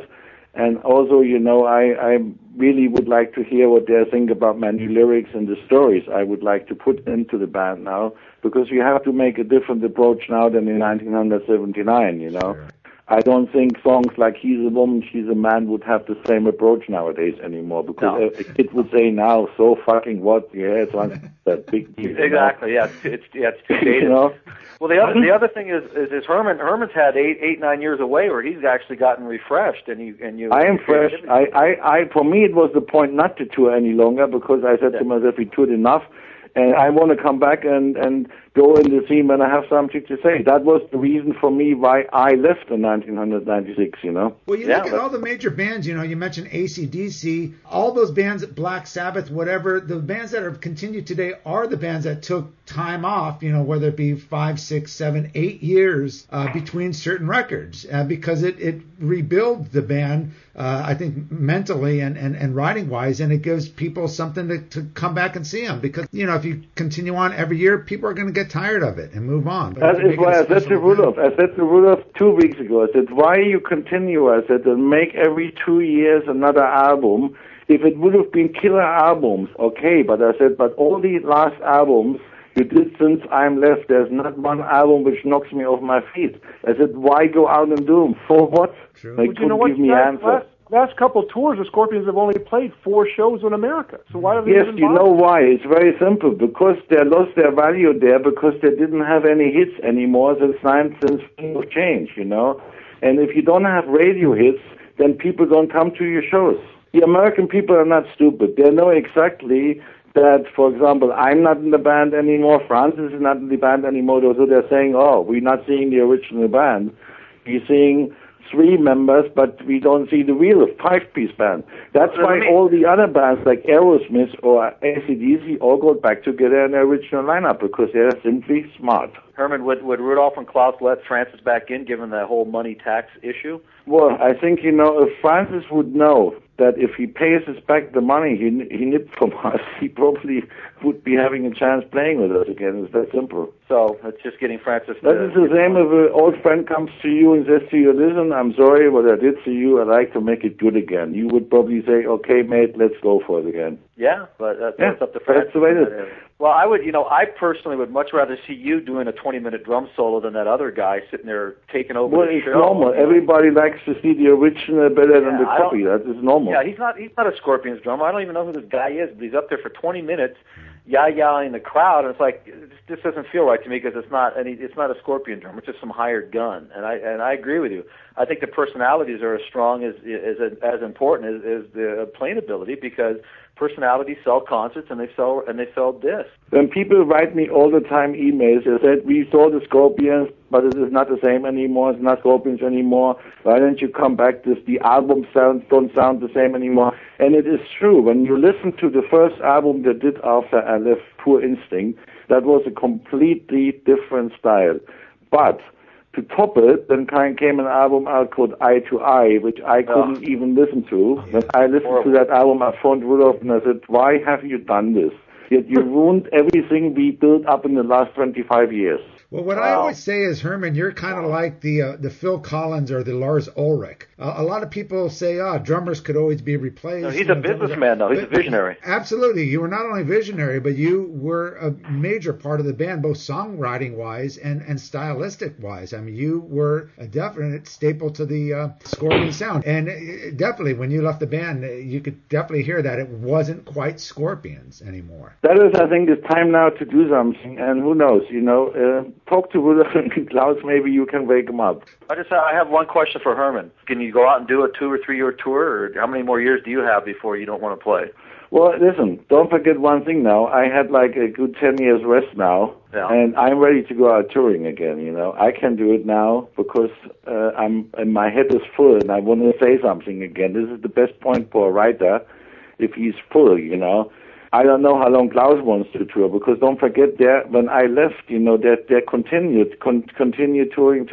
And also, you know, I really would like to hear what they think about my new lyrics and the stories I would like to put into the band now, because we have to make a different approach now than in 1979, you know. Sure. I don't think songs like He's a Woman, She's a Man would have the same approach nowadays anymore, because a kid would say now, so fucking what? Yeah, it's on that big deal. Exactly, yeah. It's too dated. You know? Well, the other thing is Herman's had eight, 9 years away where he's actually gotten refreshed. I am fresh. For me, it was the point not to tour any longer, because I said to myself, we toured enough. And I want to come back and go in the scene when I have something to say. That was the reason for me why I left in 1996, you know. Well, you look at all the major bands, you know, you mentioned AC/DC, all those bands, Black Sabbath, whatever, the bands that have continued today are the bands that took time off, you know, whether it be 5, 6, 7, 8 years between certain records, because it rebuilds the band, I think, mentally and writing-wise, and it gives people something to come back and see them, because, you know, if you continue on every year, people are going to get tired of it and move on. That is why I said to Rudolf, 2 weeks ago, I said, why you continue, I said, and make every 2 years another album. If it would have been killer albums, okay, but I said, but all these last albums you did since I'm left, there's not one album which knocks me off my feet. I said, why go out and do them? For what? True. They couldn't give me answers. Last couple of tours, the Scorpions have only played 4 shows in America. So why do they? Yes, you know why? It's very simple. Because they lost their value there, because they didn't have any hits anymore since things changed, you know. And if you don't have radio hits, then people don't come to your shows. The American people are not stupid. They know exactly that, for example, I'm not in the band anymore. Francis is not in the band anymore. So they're saying, oh, we're not seeing the original band. We're seeing 3 members, but we don't see the real 5-piece band. That's why all the other bands like Aerosmith or AC/DC all got back together in their original lineup, because they're simply smart. Herman, would Rudolf and Klaus let Francis back in, given that whole money tax issue? Well, I think, you know, if Francis would know that if he pays us back the money he nipped from us, he probably would be having a chance playing with us again. It's that simple. So it's just getting Francis to... That is the same if an old friend comes to you and says to you, listen, I'm sorry what I did to you. I'd like to make it good again. You would probably say, okay, mate, let's go for it again. Yeah, but that's up to Francis. That's the way it is. Well, I would, you know, I personally would much rather see you doing a 20-minute drum solo than that other guy sitting there taking over the show. Well, it's normal. Everybody likes to see the original better than the copy. That is normal. Yeah, he's not a Scorpions drummer. I don't even know who this guy is, but he's up there for 20 minutes, yah-yahing the crowd, and it's like, this doesn't feel right to me, because it's not a Scorpion drummer. It's just some hired gun, and I agree with you. I think the personalities are as strong as important as the playing ability, because personalities sell concerts and they sell discs. When people write me all the time emails, they said, we saw the Scorpions, but it is not the same anymore. It's not Scorpions anymore. Why don't you come back? The album sounds don't sound the same anymore. And it is true. When you listen to the first album they did after I left, Pure Instinct, that was a completely different style. But to top it, then came an album out called Eye to Eye, which I couldn't even listen to. When I listened to that album, I phoned Rudolf and I said, why have you done this? Yet you ruined everything we built up in the last 25 years. Well, what I always say is, Herman, you're kind of like the Phil Collins or the Lars Ulrich. A lot of people say, drummers could always be replaced. No, he's a businessman, though. He's a visionary. Absolutely. You were not only visionary, but you were a major part of the band, both songwriting-wise and stylistic-wise. I mean, you were a definite staple to the Scorpion sound. And definitely, when you left the band, you could definitely hear that it wasn't quite Scorpions anymore. That is, I think, it's time now to do something. And who knows, you know, talk to Rudolf and Klaus. Maybe you can wake him up. I have one question for Herman. Can you go out and do a 2 or 3 year tour, or how many more years do you have before you don't want to play? Well, listen, don't forget one thing now. I had like a good 10 years rest now, and I'm ready to go out touring again, you know. I can do it now because my head is full and I want to say something again. This is the best point for a writer, if he's full, you know. I don't know how long Klaus wants to tour, because don't forget that when I left, you know, that they continued, continued touring,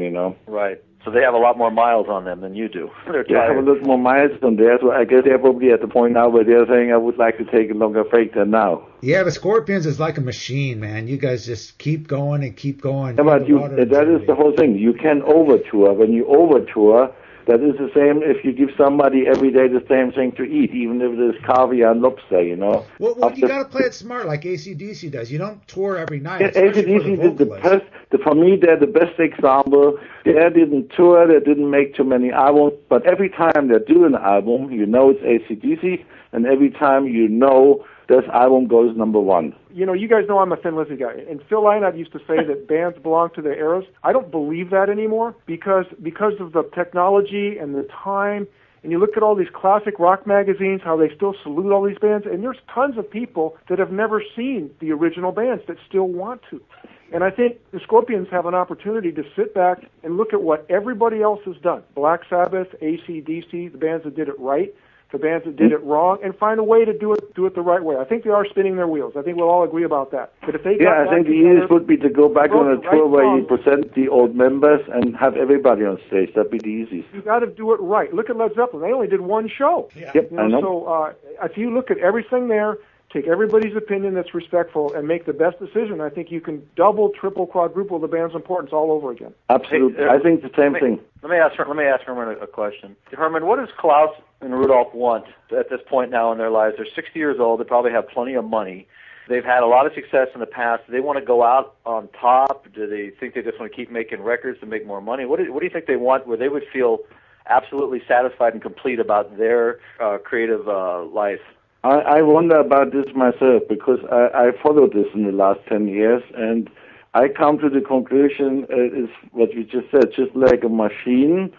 you know. Right. So they have a lot more miles on them than you do. They have a lot more miles on there, so I guess they're probably at the point now where they're saying, I would like to take a longer break than now. Yeah, the Scorpions is like a machine, man. You guys just keep going and keep going. Yeah, but that is the whole thing. You can over-tour. When you over-tour, that is the same if you give somebody every day the same thing to eat, even if it is caviar and lobster, you know. Well, you got to play it smart like AC/DC does. You don't tour every night. Yeah, AC/DC did for me, they're the best example. They didn't tour, they didn't make too many albums, but every time they do an album, you know it's AC/DC, and every time you know this album goes number one. You know, you guys know I'm a Thin Lizzy guy, and Phil Lynott used to say that bands belong to their eras. I don't believe that anymore because of the technology and the time. And you look at all these classic rock magazines, how they still salute all these bands, and there's tons of people that have never seen the original bands that still want to. And I think the Scorpions have an opportunity to sit back and look at what everybody else has done. Black Sabbath, AC/DC, the bands that did it right, the bands that did it wrong, and find a way to do it the right way. I think they are spinning their wheels. I think we'll all agree about that. But if they I think the easiest would be to go back on a tour where you present the old members and have everybody on stage. That'd be the easiest. You got to do it right. Look at Led Zeppelin. They only did one show. Yeah. Yep, you know, I know. So if you look at everything there, take everybody's opinion that's respectful and make the best decision, I think you can double, triple, quadruple the band's importance all over again. Absolutely. I think the same thing. Let me ask Herman a question. Herman, what does Klaus and Rudolf want at this point now in their lives? They're 60 years old. They probably have plenty of money. They've had a lot of success in the past. Do they want to go out on top? Do they think they just want to keep making records to make more money? What do you think they want where they would feel absolutely satisfied and complete about their creative life? I wonder about this myself because I followed this in the last 10 years, and I come to the conclusion is what you just said, just like a machine,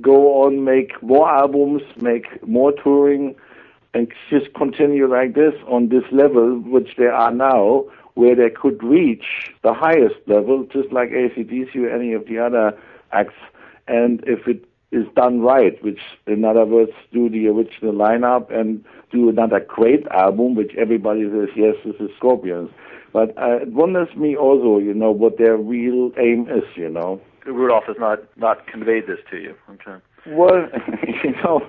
go on, make more albums, make more touring, and just continue like this on this level, which they are now, where they could reach the highest level, just like AC/DC or any of the other acts. And if it is done right, which in other words, do the original lineup and do another great album, which everybody says, yes, this is Scorpions. But it wonders me also, you know, what their real aim is, you know. Rudolf has not conveyed this to you. Okay. Well, you know,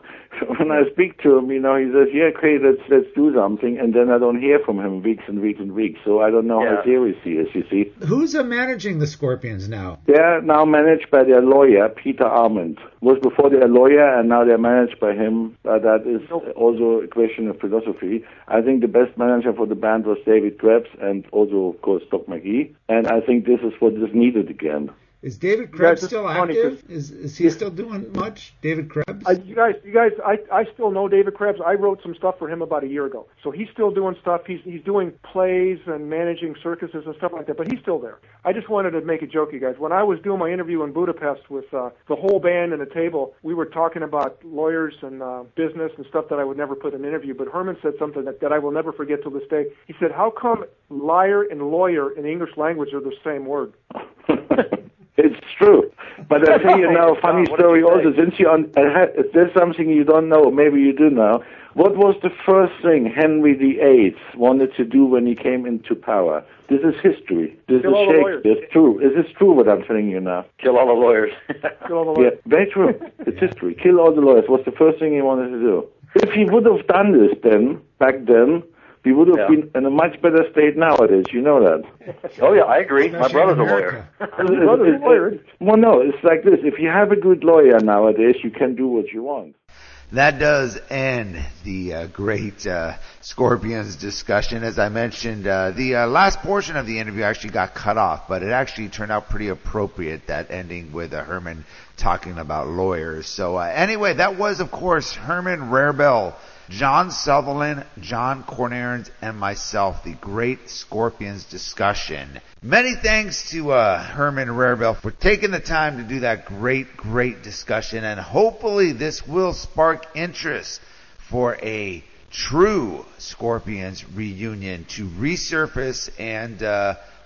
when I speak to him, you know, he says, yeah, okay, let's do something, and then I don't hear from him weeks and weeks and weeks, so I don't know how serious he is, you see. Who's managing the Scorpions now? They're now managed by their lawyer, Peter Arment. Was before their lawyer, and now they're managed by him. That is also a question of philosophy. I think the best manager for the band was David Krebs, and also, of course, Doc McGee, and I think this is what is needed again. Is David Krebs still active? Is he still doing much, David Krebs? You guys, I still know David Krebs. I wrote some stuff for him about a year ago. So he's still doing stuff. He's doing plays and managing circuses and stuff like that, but he's still there. I just wanted to make a joke, you guys. When I was doing my interview in Budapest with the whole band and the table, we were talking about lawyers and business and stuff that I would never put in an interview, but Herman said something that I will never forget till this day. He said, how come liar and lawyer in the English language are the same word? It's true, but I tell you now, funny story also, since there's something you don't know, maybe you do now. What was the first thing Henry VIII wanted to do when he came into power? This is history. This is Shakespeare. It's true. This is true what I'm telling you now. Kill all the lawyers. Kill all the lawyers. Yeah, very true. It's history. Kill all the lawyers was the first thing he wanted to do. If he would have done this then, back then, We would have been in a much better state nowadays. You know that. Oh, yeah, I agree. My brother's a lawyer. Well, no, it's like this. If you have a good lawyer nowadays, you can do what you want. That does end the great Scorpions discussion. As I mentioned, the last portion of the interview actually got cut off, but it actually turned out pretty appropriate, that ending with Herman talking about lawyers. So anyway, that was, of course, Herman Rarebell, John Sutherland, John Kornarens, and myself, the great Scorpions discussion. Many thanks to Herman Rarebell for taking the time to do that great, great discussion, and hopefully this will spark interest for a true Scorpions reunion to resurface, and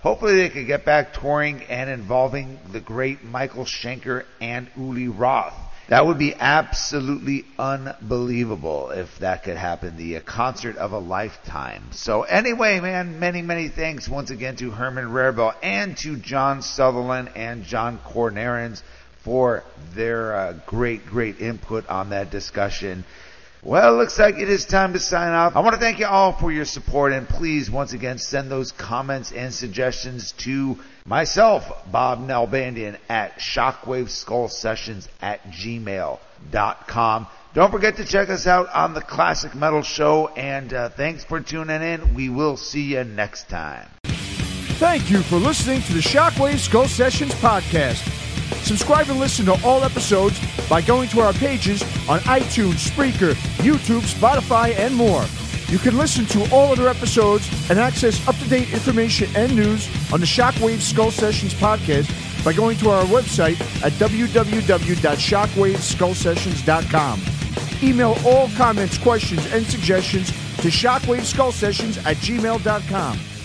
hopefully they can get back touring and involving the great Michael Schenker and Uli Roth. That would be absolutely unbelievable if that could happen, the concert of a lifetime. So anyway, man, many, many thanks once again to Herman Rarebell and to John Sutherland and John Kornarens for their great, great input on that discussion. Well, it looks like it is time to sign off. I want to thank you all for your support, and please, once again, send those comments and suggestions to myself, Bob Nalbandian, at shockwaveskullsessions@gmail.com. Don't forget to check us out on the Classic Metal Show, and thanks for tuning in. We will see you next time. Thank you for listening to the Shockwave Skull Sessions podcast. Subscribe and listen to all episodes by going to our pages on iTunes, Spreaker, YouTube, Spotify, and more. You can listen to all other episodes and access up-to-date information and news on the Shockwave Skull Sessions podcast by going to our website at www.shockwaveskullsessions.com. Email all comments, questions, and suggestions to shockwaveskullsessions@gmail.com.